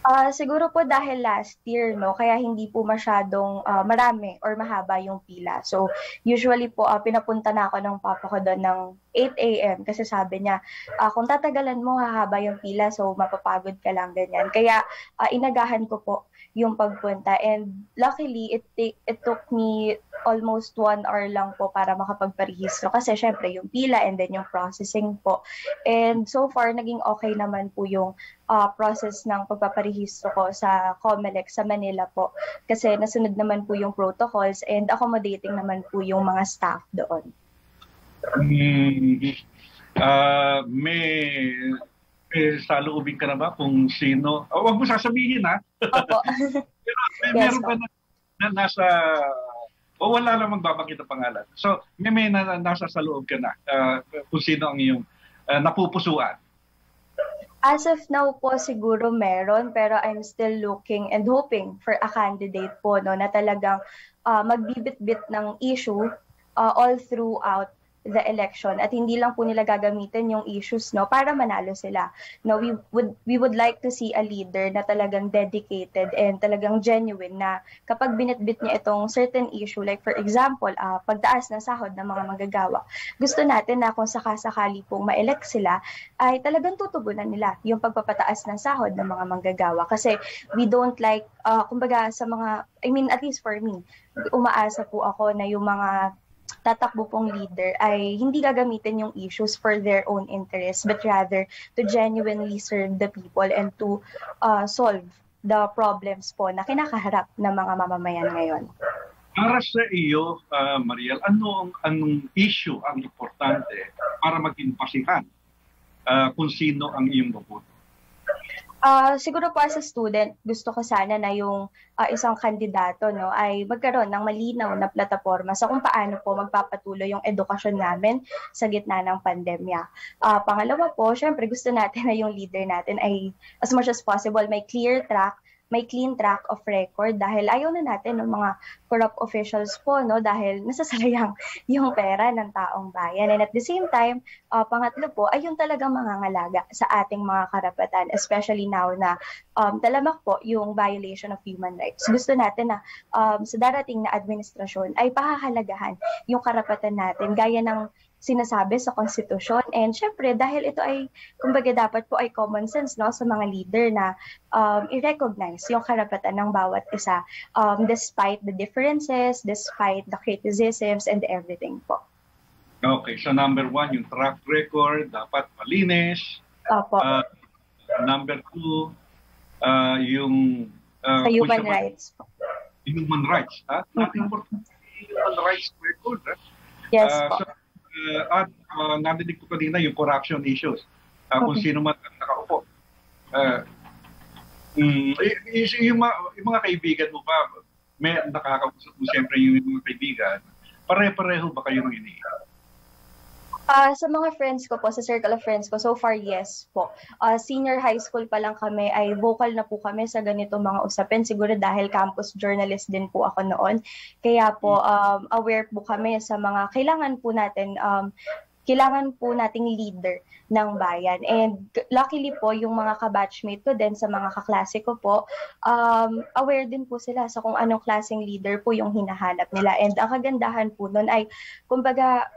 Uh, siguro po dahil last year, no, kaya hindi po masyadong uh, marami or mahaba yung pila. So, usually po, uh, pinapunta na ako ng papa ko doon ng eight A M kasi sabi niya, uh, kung tatagalan mo, hahaba yung pila, so mapapagod ka lang, ganyan. Kaya, uh, inagahan ko po yung pagpunta. And luckily, it, it took me almost one hour lang po para makapagparehistro kasi syempre yung pila and then yung processing po. And so far, naging okay naman po yung uh, process ng pagpaparehistro ko sa COMELEC sa Manila po kasi nasunod naman po yung protocols and accommodating naman po yung mga staff doon. Mm, uh, may... Eh, salubing ka na ba kung sino? Oh, wag mo sasabihin, ha? Opo. Pero, may, yes, meron, so. ka na, na nasa, o wala lang magbabanggit ang pangalan. So, may may na, nasa sa loob ka na uh, kung sino ang iyong uh, napupusuan. As of now po, siguro meron, pero I'm still looking and hoping for a candidate po no, na talagang uh, magbibit-bit ng issue uh, all throughout the election, at hindi lang po nila gagamitin yung issues no para manalo sila. No, we would we would like to see a leader na talagang dedicated and talagang genuine, na kapag binitbit niya itong certain issue, like for example uh, pagtaas ng sahod ng mga manggagawa, gusto natin na kung sakasakali pong ma-elect sila ay talagang tutugunan nila yung pagpapataas ng sahod ng mga manggagawa, kasi we don't like uh, kumbaga sa mga, I mean at least for me, umaasa po ako na yung mga tatakbo pong leader ay hindi gagamitin yung issues for their own interests, but rather to genuinely serve the people and to uh, solve the problems po na kinakaharap ng mga mamamayan ngayon. Para sa iyo, uh, Mariel, ano ang anong issue ang importante para maging basihan uh, kung sino ang iyong boboto? Uh, siguro po as a student, gusto ko sana na yung uh, isang kandidato no, ay magkaroon ng malinaw na plataforma sa kung paano po magpapatuloy yung edukasyon namin sa gitna ng pandemya. Uh, pangalawa po, syempre gusto natin na yung leader natin ay as much as possible may clear track, may clean track of record, dahil ayaw na natin ng mga corrupt officials po no, dahil nasasayang yung pera ng taong bayan. And at the same time, uh, pangatlo po ay yung talagang mangangalaga sa ating mga karapatan, especially now na um, talamak po yung violation of human rights. Gusto natin na um, sa darating na administrasyon ay pahahalagahan yung karapatan natin gaya ng sinasabi sa konstitusyon. And syempre dahil ito ay kumbaga dapat po ay common sense no sa mga leader na um, i-recognize yung karapatan ng bawat isa um, despite the differences, despite the criticisms and everything po. Okay, so number one, yung track record dapat malinis. Opo. Uh, number two, uh, yung uh, sa human rights po. Human rights, ha? Mm-hmm. Human rights record, ha? Yes uh, po. So, Uh, at uh, narinig ko kanina yung corruption issues. Uh, okay. Kung sino man ang nakaupo. Uh, mm, yung, yung mga kaibigan mo ba, may nakakausap mo siyempre yung mga kaibigan, pare-pareho ba kayo ng iniisip? Uh, sa mga friends ko po, sa circle of friends ko, so far yes po. Uh, senior high school pa lang kami ay vocal na po kami sa ganito mga usapin. Siguro dahil campus journalist din po ako noon. Kaya po um, aware po kami sa mga kailangan po natin, um, kailangan po nating leader ng bayan. And luckily po, yung mga kabatchmate ko din sa mga kaklase ko po, um, aware din po sila sa kung anong klaseng leader po yung hinahanap nila. And ang kagandahan po nun ay, kumbaga,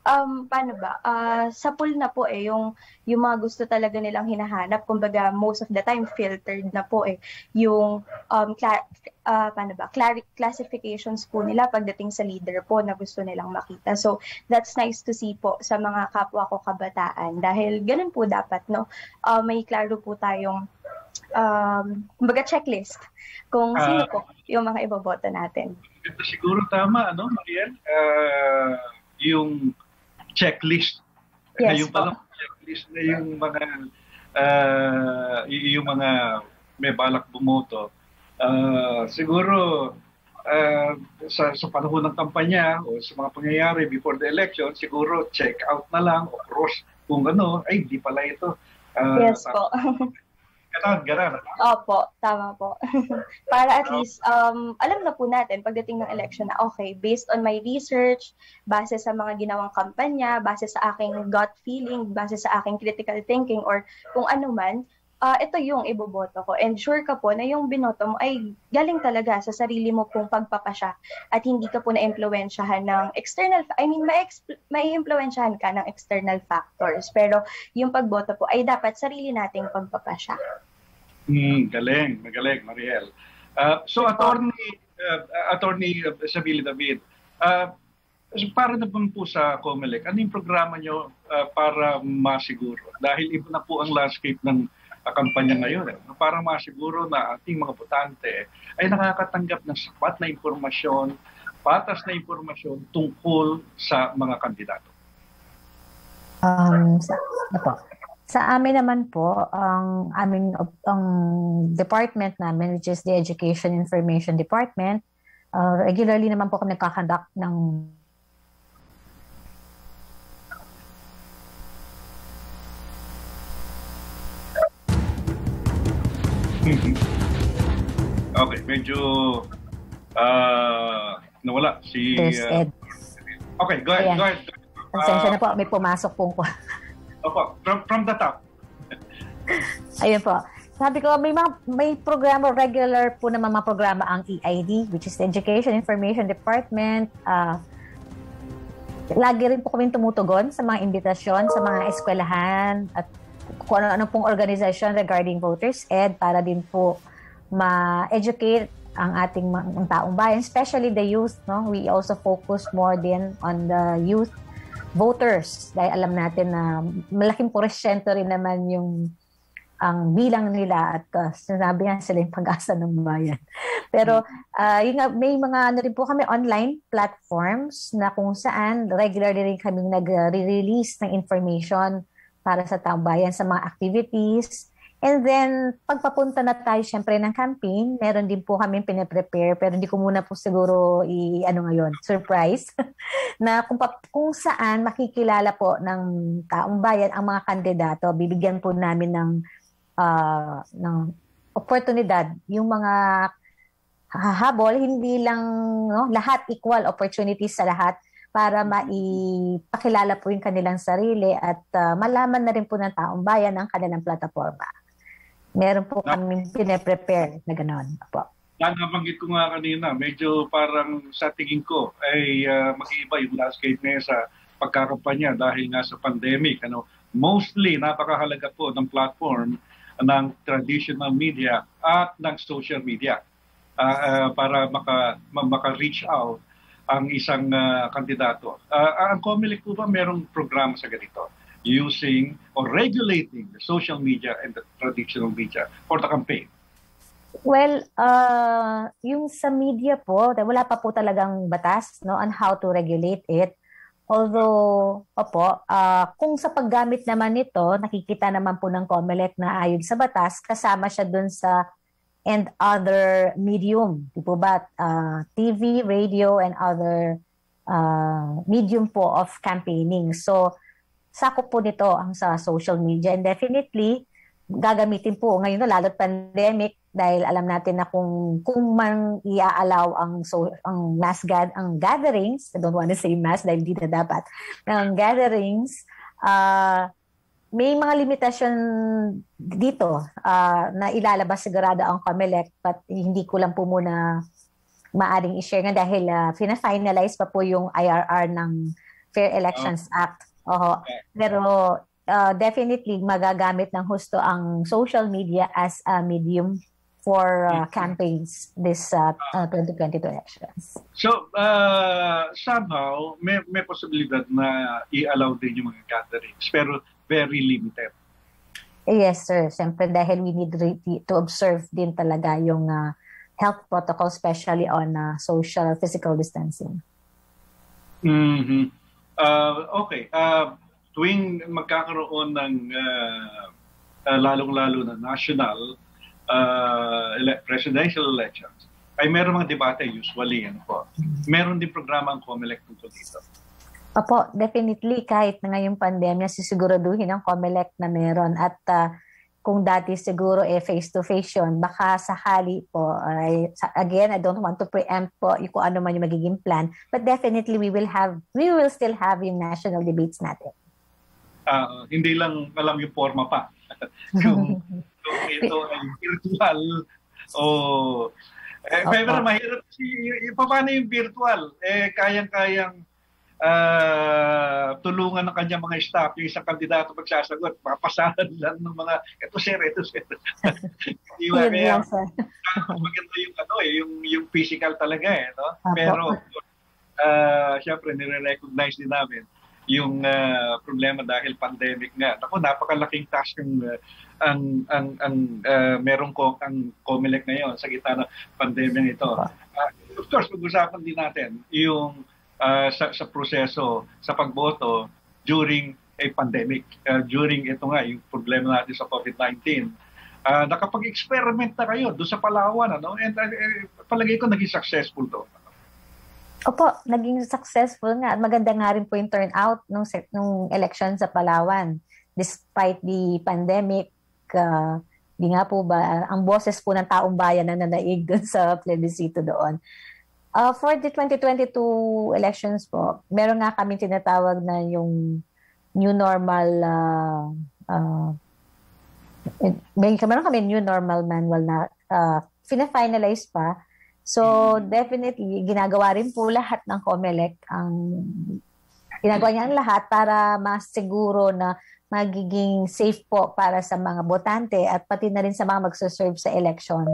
Um, paano ba? Uh, sa pool na po eh, yung, yung mga gusto talaga nilang hinahanap, kumbaga most of the time filtered na po eh, yung um, cla uh, paano ba? Clari classifications po nila pagdating sa leader po na gusto nilang makita. So that's nice to see po sa mga kapwa ko kabataan, dahil ganun po dapat, no? Uh, may klaro po tayong um, kumbaga checklist kung sino uh, po yung mga iboboto natin. Ito siguro tama, ano, Mariel? Uh, yung checklist. Yes, yung palang checklist na yung mga uh, yung mga may balak bumoto. Uh, siguro uh, sa, sa panahon ng kampanya o sa mga pangyayari before the election, siguro check out na lang o cross kung ano, ay hindi pala ito. Uh, yes po. Ganon, ganon. Opo, tama po. Para at least, um, alam na po natin pagdating ng election na, okay, based on my research, base sa mga ginawang kampanya, base sa aking gut feeling, base sa aking critical thinking, or kung ano man, uh, ito yung iboboto ko. And sure ka po na yung binoto mo ay galing talaga sa sarili mo pong pagpapasya at hindi ka po na-impluensyahan ng external, I mean, ma-impluensyahan ka ng external factors. Pero yung pagboto po ay dapat sarili nating pagpapasya. Mm, galing, magaling, Mariel. Uh, so, attorney, uh, attorney Sabili-David, uh, para naman po sa COMELEC, ano yung programa nyo uh, para masiguro? Dahil iba na po ang landscape ng uh, kampanya ngayon. Eh, para masiguro na ating mga botante ay nakakatanggap ng sapat na impormasyon, patas na impormasyon tungkol sa mga kandidato. Um, sa, napo. Sa amin naman po, ang aming ang department namin, which is the Education Information Department, Uh, regularly naman po kami nagkakandak ng okay, medyo uh, nawala si uh, okay, go ahead, go ahead. Pasensya uh, na po, may pumasok po po. Opo, from, from the top. Ayun po. Sabi ko, may, mga, may programa, regular po naman mga programa ang E I D, which is the Education Information Department. Uh, lagi rin po kami tumutugon sa mga imbitasyon, sa mga eskwelahan, at kung ano-ano pong organization regarding voters ed para din po ma-educate ang ating mga taong bayan, especially the youth. No? We also focus more din on the youth voters dahil alam natin na malaking porsyento rin naman yung ang bilang nila at uh, sinabi nga sila yung pag-asa ng bayan. Pero uh, yun nga, may mga ano rin po kami online platforms na kung saan regularly rin kami nag-release ng information para sa taong bayan sa mga activities. And then, pagpapunta na tayo syempre ng campaign, meron din po kami pinaprepare pero hindi ko muna po siguro i-ano ngayon, surprise, na kung, pa, kung saan makikilala po ng taong bayan ang mga kandidato. Bibigyan po namin ng Uh, ng oportunidad, yung mga hahabol, hindi lang no, lahat equal opportunities sa lahat para maipakilala po yung kanilang sarili at uh, malaman na rin po ng taong bayan ang kanilang plataforma. Meron po kami pinaprepare na gano'n po. Nabanggit ko nga kanina, medyo parang sa tingin ko ay uh, mag-iiba yung landscape na sa pagkakampanya dahil nga sa pandemic. Ano? Mostly, napakahalaga po ng platform ng traditional media at ng social media uh, uh, para maka, maka-reach out ang isang uh, kandidato. Uh, ang COMELEC po ba merong programa sa ganito? Using or regulating the social media and the traditional media for the campaign? Well, uh, yung sa media po, wala pa po talagang batas no, on how to regulate it. Although, opo, uh, kung sa paggamit naman nito, nakikita naman po ng COMELEC na ayon sa batas, kasama siya dun sa and other medium. Di po ba? Uh, T V, radio, and other uh, medium po of campaigning. So, sakop po nito ang sa social media. And definitely, gagamitin po ngayon na lalo't pandemic dahil alam natin na kung kung man iaalaw ang so, ang mass gad ang gatherings, I don't want to say mass dahil hindi na dapat ang gatherings, uh, may mga limitasyon dito uh, na ilalabas sigurado ang COMELEC, but hindi ko lang po muna maaring i-share nga dahil uh, fina-finalize pa po yung I R R ng Fair Elections oh. Act. Oho. Pero Uh, definitely magagamit ng husto ang social media as a medium for uh, campaigns this uh, uh, twenty twenty-two elections. So, uh, somehow, may, may posibilidad na i-allow din yung mga gatherings, pero very limited. Yes, sir. Siyempre, dahil we need to observe din talaga yung uh, health protocol, especially on uh, social physical distancing. Mm-hmm. Uh, okay. Uh, tuwing magkakaroon ng uh, uh, lalong-lalo na national uh, ele presidential elections, ay meron mga debate usually. Ano po. Meron din programa ang COMELEC tungkol dito. Opo, definitely. Kahit na ngayong pandemya, sisiguraduhin ang COMELEC na meron. At uh, kung dati siguro eh, face-to-face yun, baka sakali po, uh, again, I don't want to preempt po yung kung ano man yung magiging plan, but definitely we will have, we will still have yung national debates natin. Uh, hindi lang alam yung forma pa. Kung ito ay virtual o eh, okay. Pero mahirap si, paano yung virtual? Eh, kayang-kayang uh, tulungan ng kanyang mga staff yung isang kandidato magsasagot. Papasahan lang ng mga, ito sir, ito sir. Iwan yan. Maganda yung, ano, eh, yung, yung physical talaga. Eh, no? Pero uh, syempre nire-recognize din namin yung uh, problema dahil pandemic nga. Ako, napakalaking task yung uh, ang ang ang uh, merong ko ang COMELEC ngayon sa gitna ng pandemya nito. Uh, of course, pag-usapan din natin yung uh, sa, sa proseso sa pagboto during a pandemic, uh, during ito nga yung problema natin sa COVID nineteen. Uh, nakapag-experiment na kayo doon sa Palawan, ano? And uh, palagay ko naging successful to. Ano? Opo, naging successful nga at maganda nga rin po yung turnout nung, nung election sa Palawan. Despite the pandemic, uh, di nga po ba, ang boses po ng taong bayan na nanaig doon sa plebiscito doon. Uh, for the twenty twenty-two elections po, meron nga kami tinatawag na yung new normal, uh, uh, meron kami new normal manual na uh, fina-finalize pa. So, definitely, ginagawa rin po lahat ng COMELEC. Ang, ginagawa niya ang lahat para masiguro na magiging safe po para sa mga botante at pati na rin sa mga magsaserve sa elections.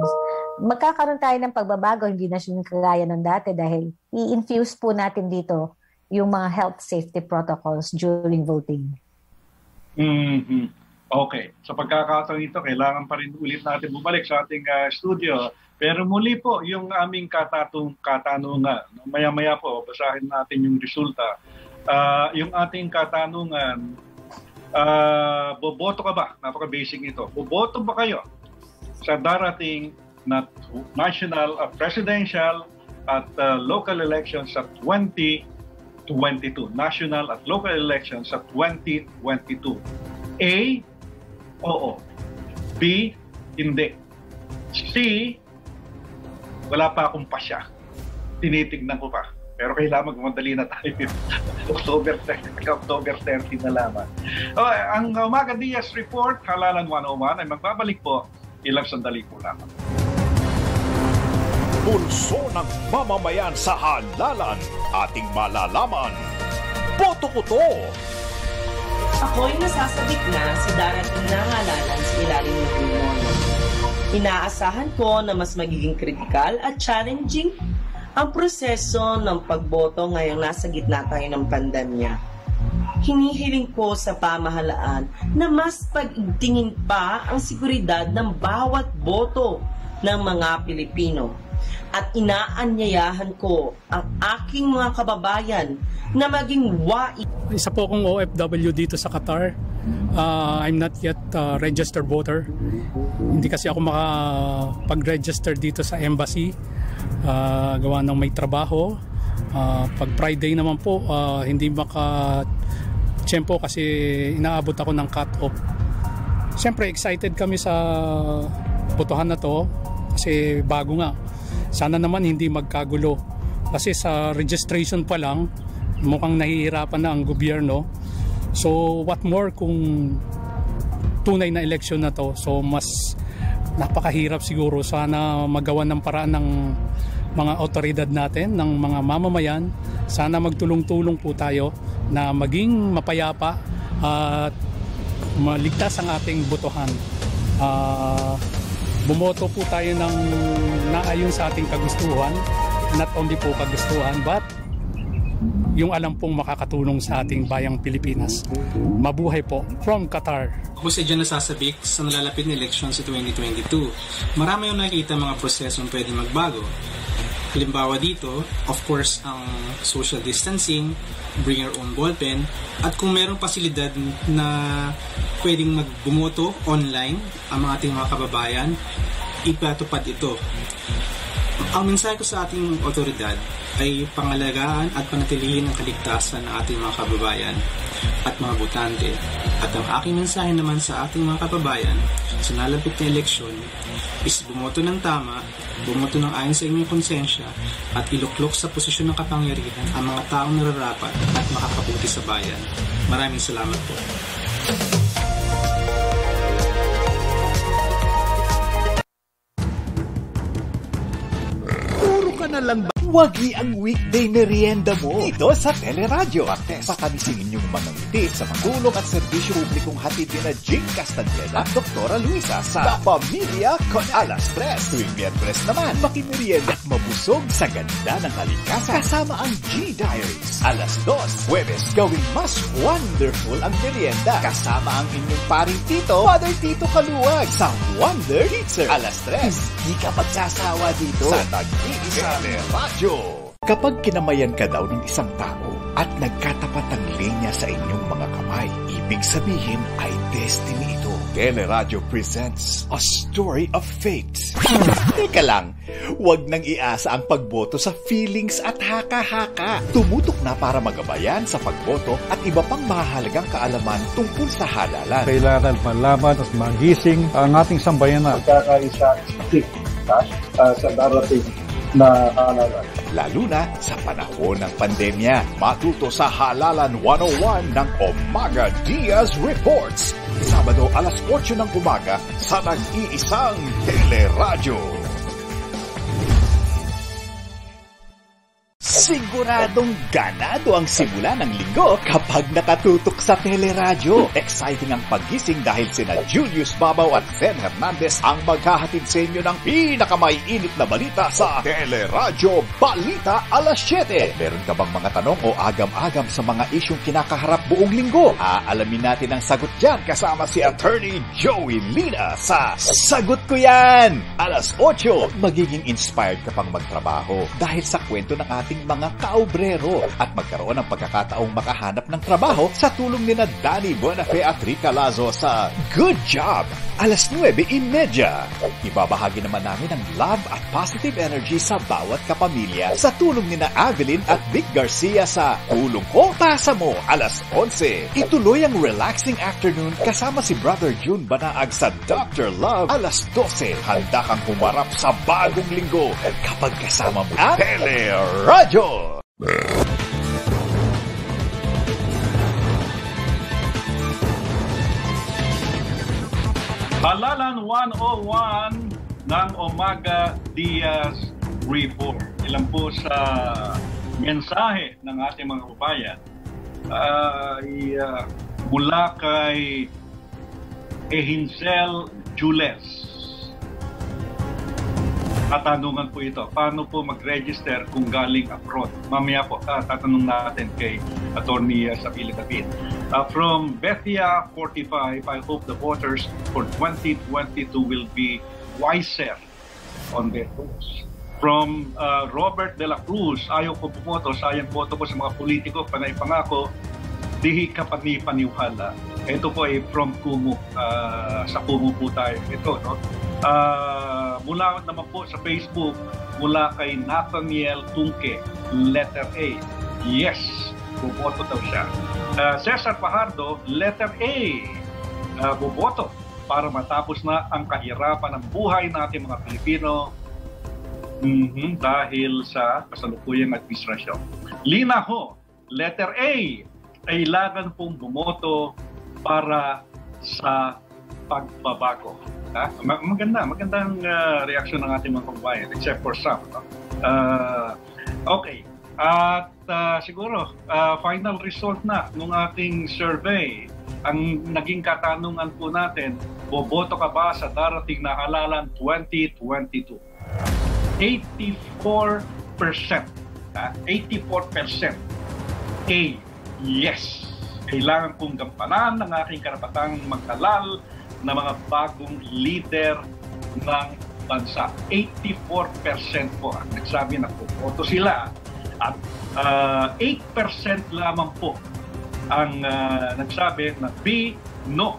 Magkakaroon tayo ng pagbabago, hindi na siya kagaya ng dati dahil i-infuse po natin dito yung mga health safety protocols during voting. Mm-hmm. Okay. So, pagkakataon ito, kailangan pa rin ulit natin bumalik sa ating uh, studio. Pero muli po yung aming katatong katanungan. Maya-maya po, basahin natin yung resulta. Uh, yung ating katanungan, uh, boboto ka ba? Napaka-basic nito. Boboto ba kayo sa darating na national, uh, presidential at uh, local elections sa twenty twenty-two? National at local elections sa twenty twenty-two. A, oo. B, hindi. C, wala pa akong pasya. Tinitignan ko pa. Pero kailangan magmadali na tayo. October thirtieth na lamang. Oh, ang Omaga Diaz Report, Halalan one oh one ay magbabalik po ilang sandali po lamang. Pulso ng mamamayan sa Halalan, ating malalaman. Boto ko to! Ako'y nasasabik na sa darating na halalan sa ilalim ng Pinoy. Inaasahan ko na mas magiging kritikal at challenging ang proseso ng pagboto ngayong nasa gitna tayo ng pandemya. Hinihiling ko sa pamahalaan na mas pagigtingin pa ang seguridad ng bawat boto ng mga Pilipino. At inaanyayahan ko ang aking mga kababayan na maging wai. Isa po akong O F W dito sa Qatar. Uh, I'm not yet uh, registered voter. Hindi kasi ako makapag-register dito sa embassy. Uh, gawa ng may trabaho. Uh, pag Friday naman po, uh, hindi maka-tsempo kasi inaabot ako ng cut-off. Siyempre, excited kami sa botohan na to kasi bago nga. Sana naman hindi magkagulo. Kasi sa registration pa lang, mukhang nahihirapan na ang gobyerno. So what more kung tunay na eleksyon na to, so mas napakahirap siguro. Sana magawa ng paraan ng mga awtoridad natin, ng mga mamamayan. Sana magtulong-tulong po tayo na maging mapayapa at maligtas ang ating botohan. Uh, bumoto po tayo ng naayon sa ating kagustuhan, not only po kagustuhan but yung alam pong makakatulong sa ating bayang Pilipinas. Mabuhay po from Qatar. Ako si John Nasasabik sa nalalapit na eleksyon sa twenty twenty-two. Marami yung nakikita mga prosesong pwede magbago. Halimbawa dito, of course, ang social distancing, bring your own ballpen, at kung merong pasilidad na pwedeng magbumoto online ang mga ating mga kababayan, ipatupad ito. Ang mensahe ko sa ating otoridad ay pangalagaan at panatilihin ang kaligtasan ng ating mga kababayan at mga botante. At ang aking mensahe naman sa ating mga kababayan sa nalapit na eleksyon is bumoto ng tama, bumoto ng ayon sa inyong konsensya at iluklok sa posisyon ng kapangyarihan ang mga taong nararapat at makakabuti sa bayan. Maraming salamat po. Na lang ba? Wagi ang weekday merienda mo dito sa Teleradyo. Pates, patamisin inyong manangiti sa matulog at serbisyo publikong hatid na Jane Castaneda at Doctor Luisa sa La Pamilya con alas tres. Tuwing Miyerkules naman, makimerienda at mabusog sa ganda ng kalikasan kasama ang G-Diaries. Alas dos, Huwebes, gawing mas wonderful ang merienda kasama ang inyong paring tito, Father Tito Kaluwag sa Wonder Heater. Alas tres, di ka magsasawa dito sa Tag-iisa Radyo. Kapag kinamayan ka daw ng isang tao at nagkatapat ang linya sa inyong mga kamay, Ibig sabihin ay destiny ito. Teleradyo presents A Story of Fate. Teka lang, huwag nang iasa ang pagboto sa feelings at haka-haka. Tumutok na para magabayan sa pagboto at iba pang mahalagang kaalaman tungkol sa halalan. Kailangan malaman at magising ang ating sambayanan. Pagkakaisa uh, sa darating na halalan. Lalo na sa panahon ng pandemya. Matuto sa Halalan one oh one ng Omaga Diaz Reports. Sabado alas otso ng umaga sa nag-iisang teleradyo. Siguradong ganado ang simula ng linggo kapag nakatutok sa teleradyo. Exciting ang paggising dahil sina Julius Baba at Ben Hernandez ang maghahatid sa inyo ng pinakamaiinit na balita sa teleradyo Balita alas siyete. Meron ka bang mga tanong o agam-agam sa mga isyong kinakaharap buong linggo? Aalamin natin ang sagot dyan kasama si Attorney Joey Lina sa Sagot Ko Yan! Alas otso, magiging inspired ka pang magtrabaho dahil sa kwento ng ating mga mga kaobrero at magkaroon ng pagkakataong makahanap ng trabaho sa tulong nina Danny Bonafé at Rica Lazo sa Good Job! Alas nuwebe trenta. Ibabahagi naman namin ang love at positive energy sa bawat kapamilya sa tulong nina Avelyn at Big Garcia sa Tulong Ko, Pasa Mo! Alas onse. Ituloy ang relaxing afternoon kasama si Brother Jun Banaag sa Doctor Love. Alas dose. Handa kang humarap sa bagong linggo kapag kasama mo ang Teleradyo! Halalan one oh one ng Omaga Diaz Report. Ilan po sa mensahe ng ating mga kababayan ay uh, uh, mula kay Ehincel Jules. Katanungan po ito, paano po mag-register kung galing abroad? Mamaya po, ah, tatanong natin kay Attorney Sabili-David. Uh, from Bethia forty-five, I hope the voters for twenty twenty-two will be wiser on their votes. From uh, Robert De La Cruz, ayaw ko bumoto, sayang boto ko sa mga politiko, panay pangako, dihi ka panipaniwala. Ito po ay from Kumu, uh, sa Kumu po tayo. Ito, no? Uh, mula naman po sa Facebook, mula kay Nathaniel Tunke, letter A. Yes, buboto daw siya. Uh, Cesar Pajardo, letter A. Uh, buboto para matapos na ang kahirapan ng buhay natin mga Pilipino mm-hmm, dahil sa kasalukuyang administrasyon. Lina Ho, letter A. Kailangan pong bumoto para sa pagbabago. Ha? Maganda, magandang uh, reaksyon ng ating mga kababayan, except for some. No? Uh, okay, at uh, siguro, uh, final result na ng ating survey. Ang naging katanungan po natin, boboto ka ba sa darating na halalan twenty twenty-two? eighty-four percent, ha? eighty-four percent, A, yes. Kailangan kong gampanan ng aking karapatang maghalal na mga bagong leader ng bansa. eighty-four percent po ang nagsabi na pumoto sila at uh, eight percent lamang po ang uh, nagsabi na B, no,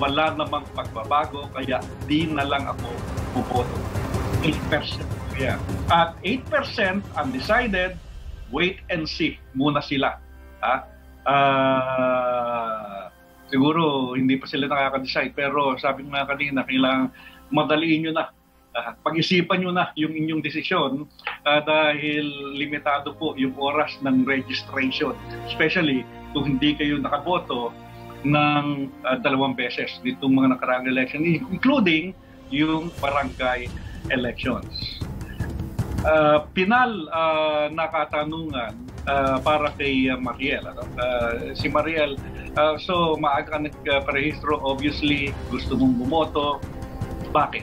wala namang pagbabago kaya di na lang ako pumoto. eight percent po yan. At eight percent undecided, wait and see muna sila. Ha? Uh, Siguro hindi pa sila nakaka-decide pero sabi ko nga kanina, kailangan madaliin nyo na. Uh, pag-isipan nyo na yung inyong desisyon uh, dahil limitado po yung oras ng registration. Especially kung hindi kayo nakaboto ng uh, dalawang beses ditong mga nakaraang election, including yung barangay elections. Uh, Pinal uh, nakatanungan uh, para kay uh, Mariel. Ano? Uh, si Mariel, uh, so maaga nagparehistro, obviously gusto mong bumoto. Bakit?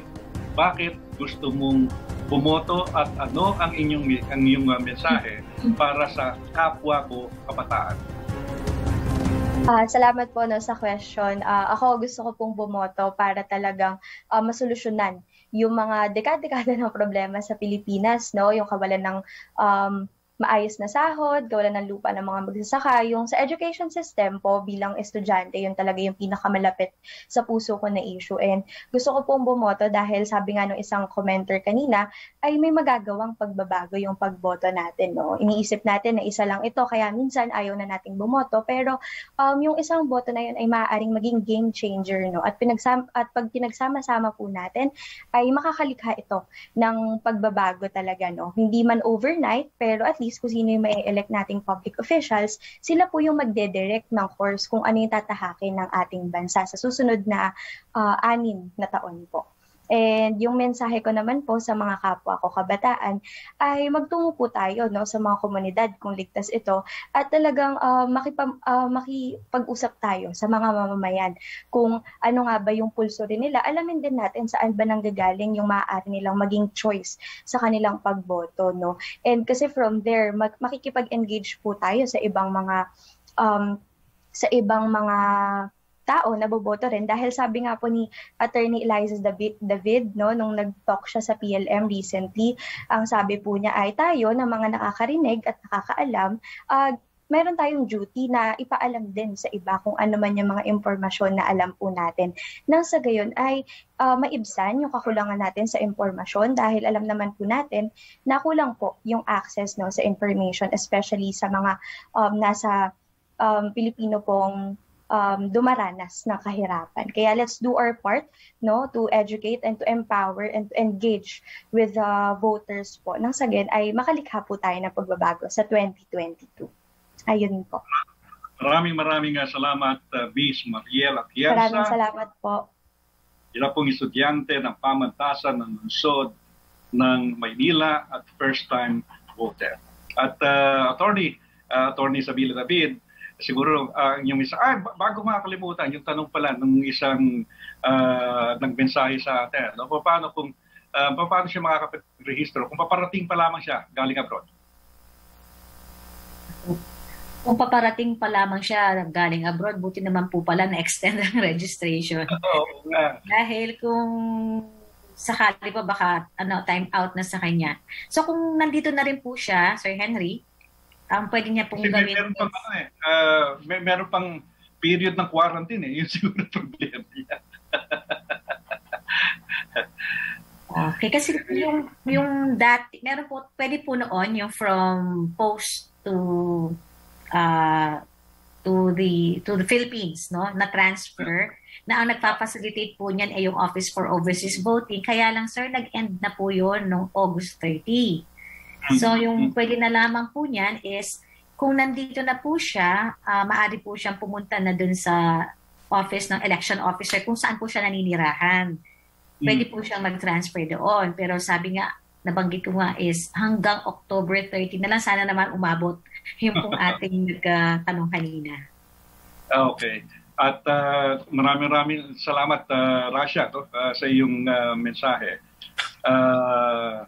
Bakit gusto mong bumoto at ano ang inyong, ang inyong uh, mensahe para sa kapwa ko kabataan? Uh, salamat po no, sa question. Uh, ako gusto ko pong bumoto para talagang uh, masolusyonan yung mga dekada-dekada ng problema sa Pilipinas, no, yung kawalan ng um, maayos na sahod, gawalan ng lupa ng mga magsasaka. Yung sa education system po, bilang estudyante, yun talaga yung pinakamalapit sa puso ko na issue. And gusto ko pong bumoto dahil sabi nga ng isang commenter kanina, ay may magagawang pagbabago yung pagboto natin. No? Iniisip natin na isa lang ito, kaya minsan ayaw na nating bumoto. Pero um, yung isang boto na yun ay maaaring maging game changer. No? At, pinagsama, at pag pinagsama-sama po natin, ay makakalikha ito ng pagbabago talaga. No? Hindi man overnight, pero at least kung sino yung ma-elect nating public officials, sila po yung magdedirect ng course kung ano yung tatahakin ng ating bansa sa susunod na uh, anin na taon po. And yung mensahe ko naman po sa mga kapwa ko kabataan ay magtungo po tayo no, sa mga komunidad kung ligtas ito at talagang uh, makipam, uh, makipag-usap tayo sa mga mamamayan kung ano nga ba yung pulso rin nila. Alamin din natin saan ba nanggagaling yung maaari nilang maging choice sa kanilang pagboto. No? And kasi from there, mag- makikipag-engage po tayo sa ibang mga um, sa ibang mga tao na boboto rin dahil sabi nga po ni Attorney Eliza David no, nung nag-talk siya sa P L M recently, ang sabi po niya ay tayo na mga nakakarinig at nakakaalam, uh, meron tayong duty na ipaalam din sa iba kung ano man yung mga impormasyon na alam po natin. Nang sa gayon ay uh, maibsan yung kakulangan natin sa impormasyon dahil alam naman po natin na kulang po yung access no, sa information, especially sa mga um, nasa um, Pilipino pong Um, dumaranas ng kahirapan. Kaya let's do our part no, to educate and to empower and to engage with the uh, voters po. Nang sa ganyan ay makalikha po tayo ng pagbabago sa twenty twenty-two. Ayun po. Maraming maraming salamat, uh, Miz Mariel Atienza. Maraming salamat po. Sila pong estudyante ng Pamantasan ng Lunsod ng Maynila at first-time voter. At uh, Attorney, uh, Attorney Sabili-David, siguro ang uh, yung isa, ah, bago makakalimutan, yung tanong pala ng isang uh, nagmensahe sa atin, no? Paano kung, uh, paano siya makakapag-rehistro? Kung paparating pa lamang siya, galing abroad? Kung paparating pa lamang siya, galing abroad, buti naman po pala na-extend ang registration. Oo, nga. Dahil kung sakali pa baka ano, time out na sa kanya. So kung nandito na rin po siya, Sir Henry, ang um, pwede niya pong kasi gawin. Meron pang, eh, uh, may, meron pang period ng quarantine eh. Yung siguro problema niya. Okay, kasi yung, yung dati, meron po, pwede po noon yung from post to uh, to the to the Philippines, no? Na transfer, na ang nagpapacilitate po niyan ay yung Office for Overseas Voting. Kaya lang sir, nag-end na po yun noong August thirtieth. So, yung pwede na lamang po niyan is, kung nandito na po siya, uh, maaari po siyang pumunta na dun sa office ng election officer kung saan po siya naninirahan. Pwede po siyang mag-transfer doon. Pero sabi nga, nabanggit ko nga is, hanggang October thirtieth na lang, sana naman umabot yung pong ating nagtanong uh, kanina. Okay. At uh, maraming-maraming salamat, uh, Rasha, to, uh, sa iyong uh, mensahe. Uh,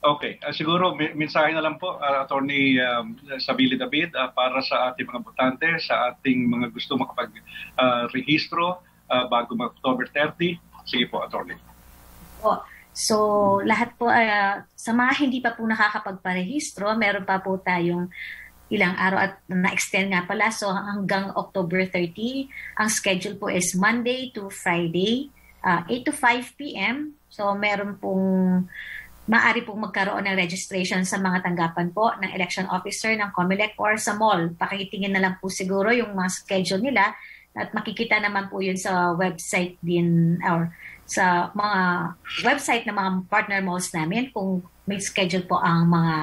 Okay, uh, siguro mensahe na lang po, uh, Attorney um, Sabili-David, uh, para sa ating mga botante, sa ating mga gusto makapag-rehistro uh, uh, bago October thirtieth. Sige po, Attorney. Oh, so, lahat po, uh, sa mga hindi pa po nakakapagparehistro, meron pa po tayong ilang araw at na-extend nga pala. So, hanggang October thirtieth, ang schedule po is Monday to Friday, uh, eight to five p m So, meron pong maaari pong magkaroon ng registration sa mga tanggapan po ng election officer ng COMELEC or sa mall. Pakitingin na lang po siguro yung mga schedule nila at makikita naman po yun sa website din or sa mga website ng mga partner malls namin kung may schedule po ang mga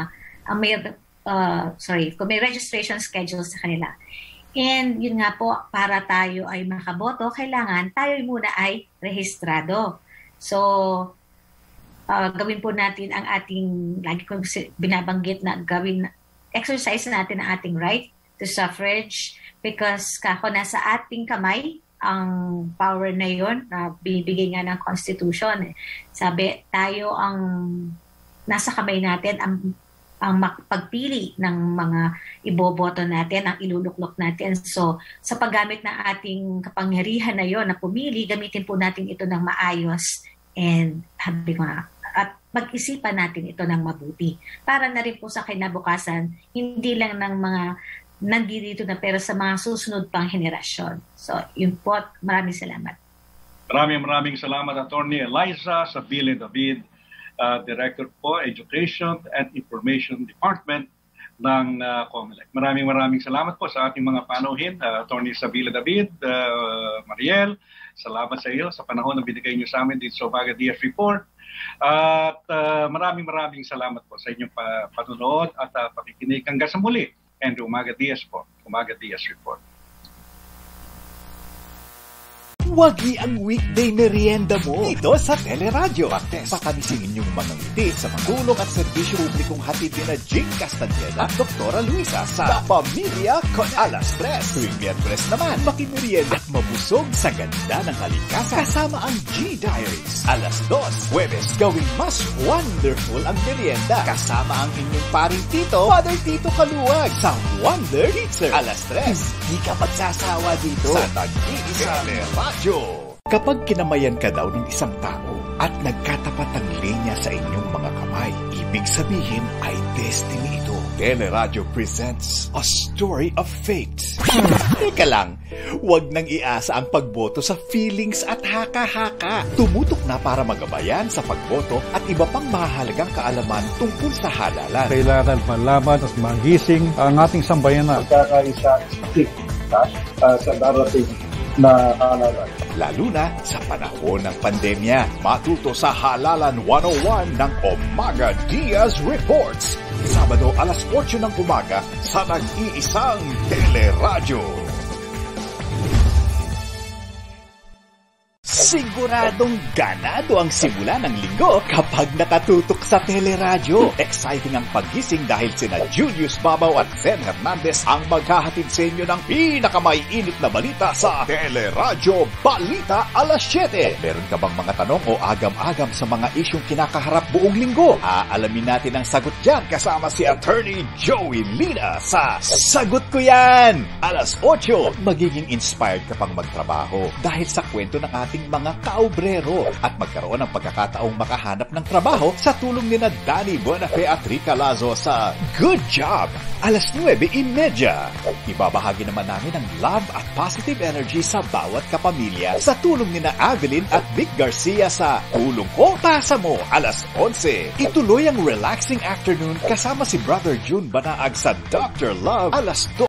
ang may, uh, sorry, kung may registration schedule sa kanila. And yun nga po, para tayo ay makaboto, kailangan tayo muna ay rehistrado. So, Uh, gawin po natin ang ating, lagi ko binabanggit na gawin, exercise natin ang ating right to suffrage because kako nasa ating kamay ang power na yun na binibigay nga ng Constitution. Sabi, tayo ang nasa kamay natin ang, ang pagpili ng mga iboboto natin, ang iluluklok natin. So sa paggamit ng ating kapangyarihan na yun na pumili, gamitin po natin ito ng maayos and habi mga at pag-isipan natin ito ng mabuti. Para na rin po sa kinabukasan, hindi lang ng mga nandito na pero sa mga susunod pang henerasyon. So, yun po. Maraming salamat. Maraming maraming salamat, Attorney Eliza Sabili-David, uh, Director po, Education and Information Department ng uh, COMELEC. Maraming maraming salamat po sa ating mga panuhin, uh, Attorney Sabili-David, uh, Mariel, salamat sa iyo sa panahon na binigay niyo sa amin dito sa Omaga Diaz Report. At uh, maraming maraming salamat po sa inyong pa patulood at uh, pakikinig hanggang sa muli. And Omaga Diaz po, Omaga Diaz Report. Wagi ang weekday merienda mo dito sa Teleradyo. Baktes, pakamisingin yung manangiti sa matulog at serbisyo publikong hatid din na Jane Castaneda at Doctor Luisa sa Pamilya Con Alas tres. Tuwing Miyerkules naman, makimerienda at mabusog sa ganda ng kalikasan kasama ang G-Diaries. Alas dos, Huwebes, gawing mas wonderful ang merienda kasama ang inyong paring tito, Father Tito Kaluwag sa Wonder Heater. Alas tres, di ka magsasawa dito sa Tag-iisa Teleradyo. Kapag kinamayan ka daw ng isang tao at nagkatapat ang linya sa inyong mga kamay, ibig sabihin ay destiny ito. Teleradyo presents A Story of Fate. Teka lang, huwag nang iasa ang pagboto sa feelings at haka-haka. Tumutok na para magabayan sa pagboto at iba pang mahalagang kaalaman tungkol sa halalan. Kailangan malaman at magising ang ating sambayanan. Pagkakaisa isip uh, sa darating na halalan. Lalo na sa panahon ng pandemya, matuto sa Halalan one oh one ng Omaga Diaz Reports. Sabado alas otso ng umaga sa nag-iisang Teleradyo. Siguradong ganado ang simula ng linggo kapag nakatutok sa Teleradyo. Exciting ang paggising dahil sina Julius Baba at Ben Hernandez ang maghahatid sa inyo ng pinakamaiinit na balita sa Teleradyo Balita alas siyete. Meron ka bang mga tanong o agam-agam sa mga isyong kinakaharap buong linggo? Aalamin natin ang sagot yan kasama si Attorney Joey Lina sa Sagot Ko Yan! Alas otso, magiging inspired ka pang magtrabaho dahil sa kwento ng ating mga kaobrero at magkaroon ng pagkakataong makahanap ng trabaho sa tulong nina Danny Bonafé at Rica Lazo sa Good Job alas nuwebe trenta. Ibabahagi naman namin ang love at positive energy sa bawat kapamilya sa tulong nina Avelyn at Big Garcia sa Tulong Ko, Pasa Mo alas onse. Ituloy ang relaxing afternoon kasama si Brother Jun Banaag sa Doctor Love alas dos.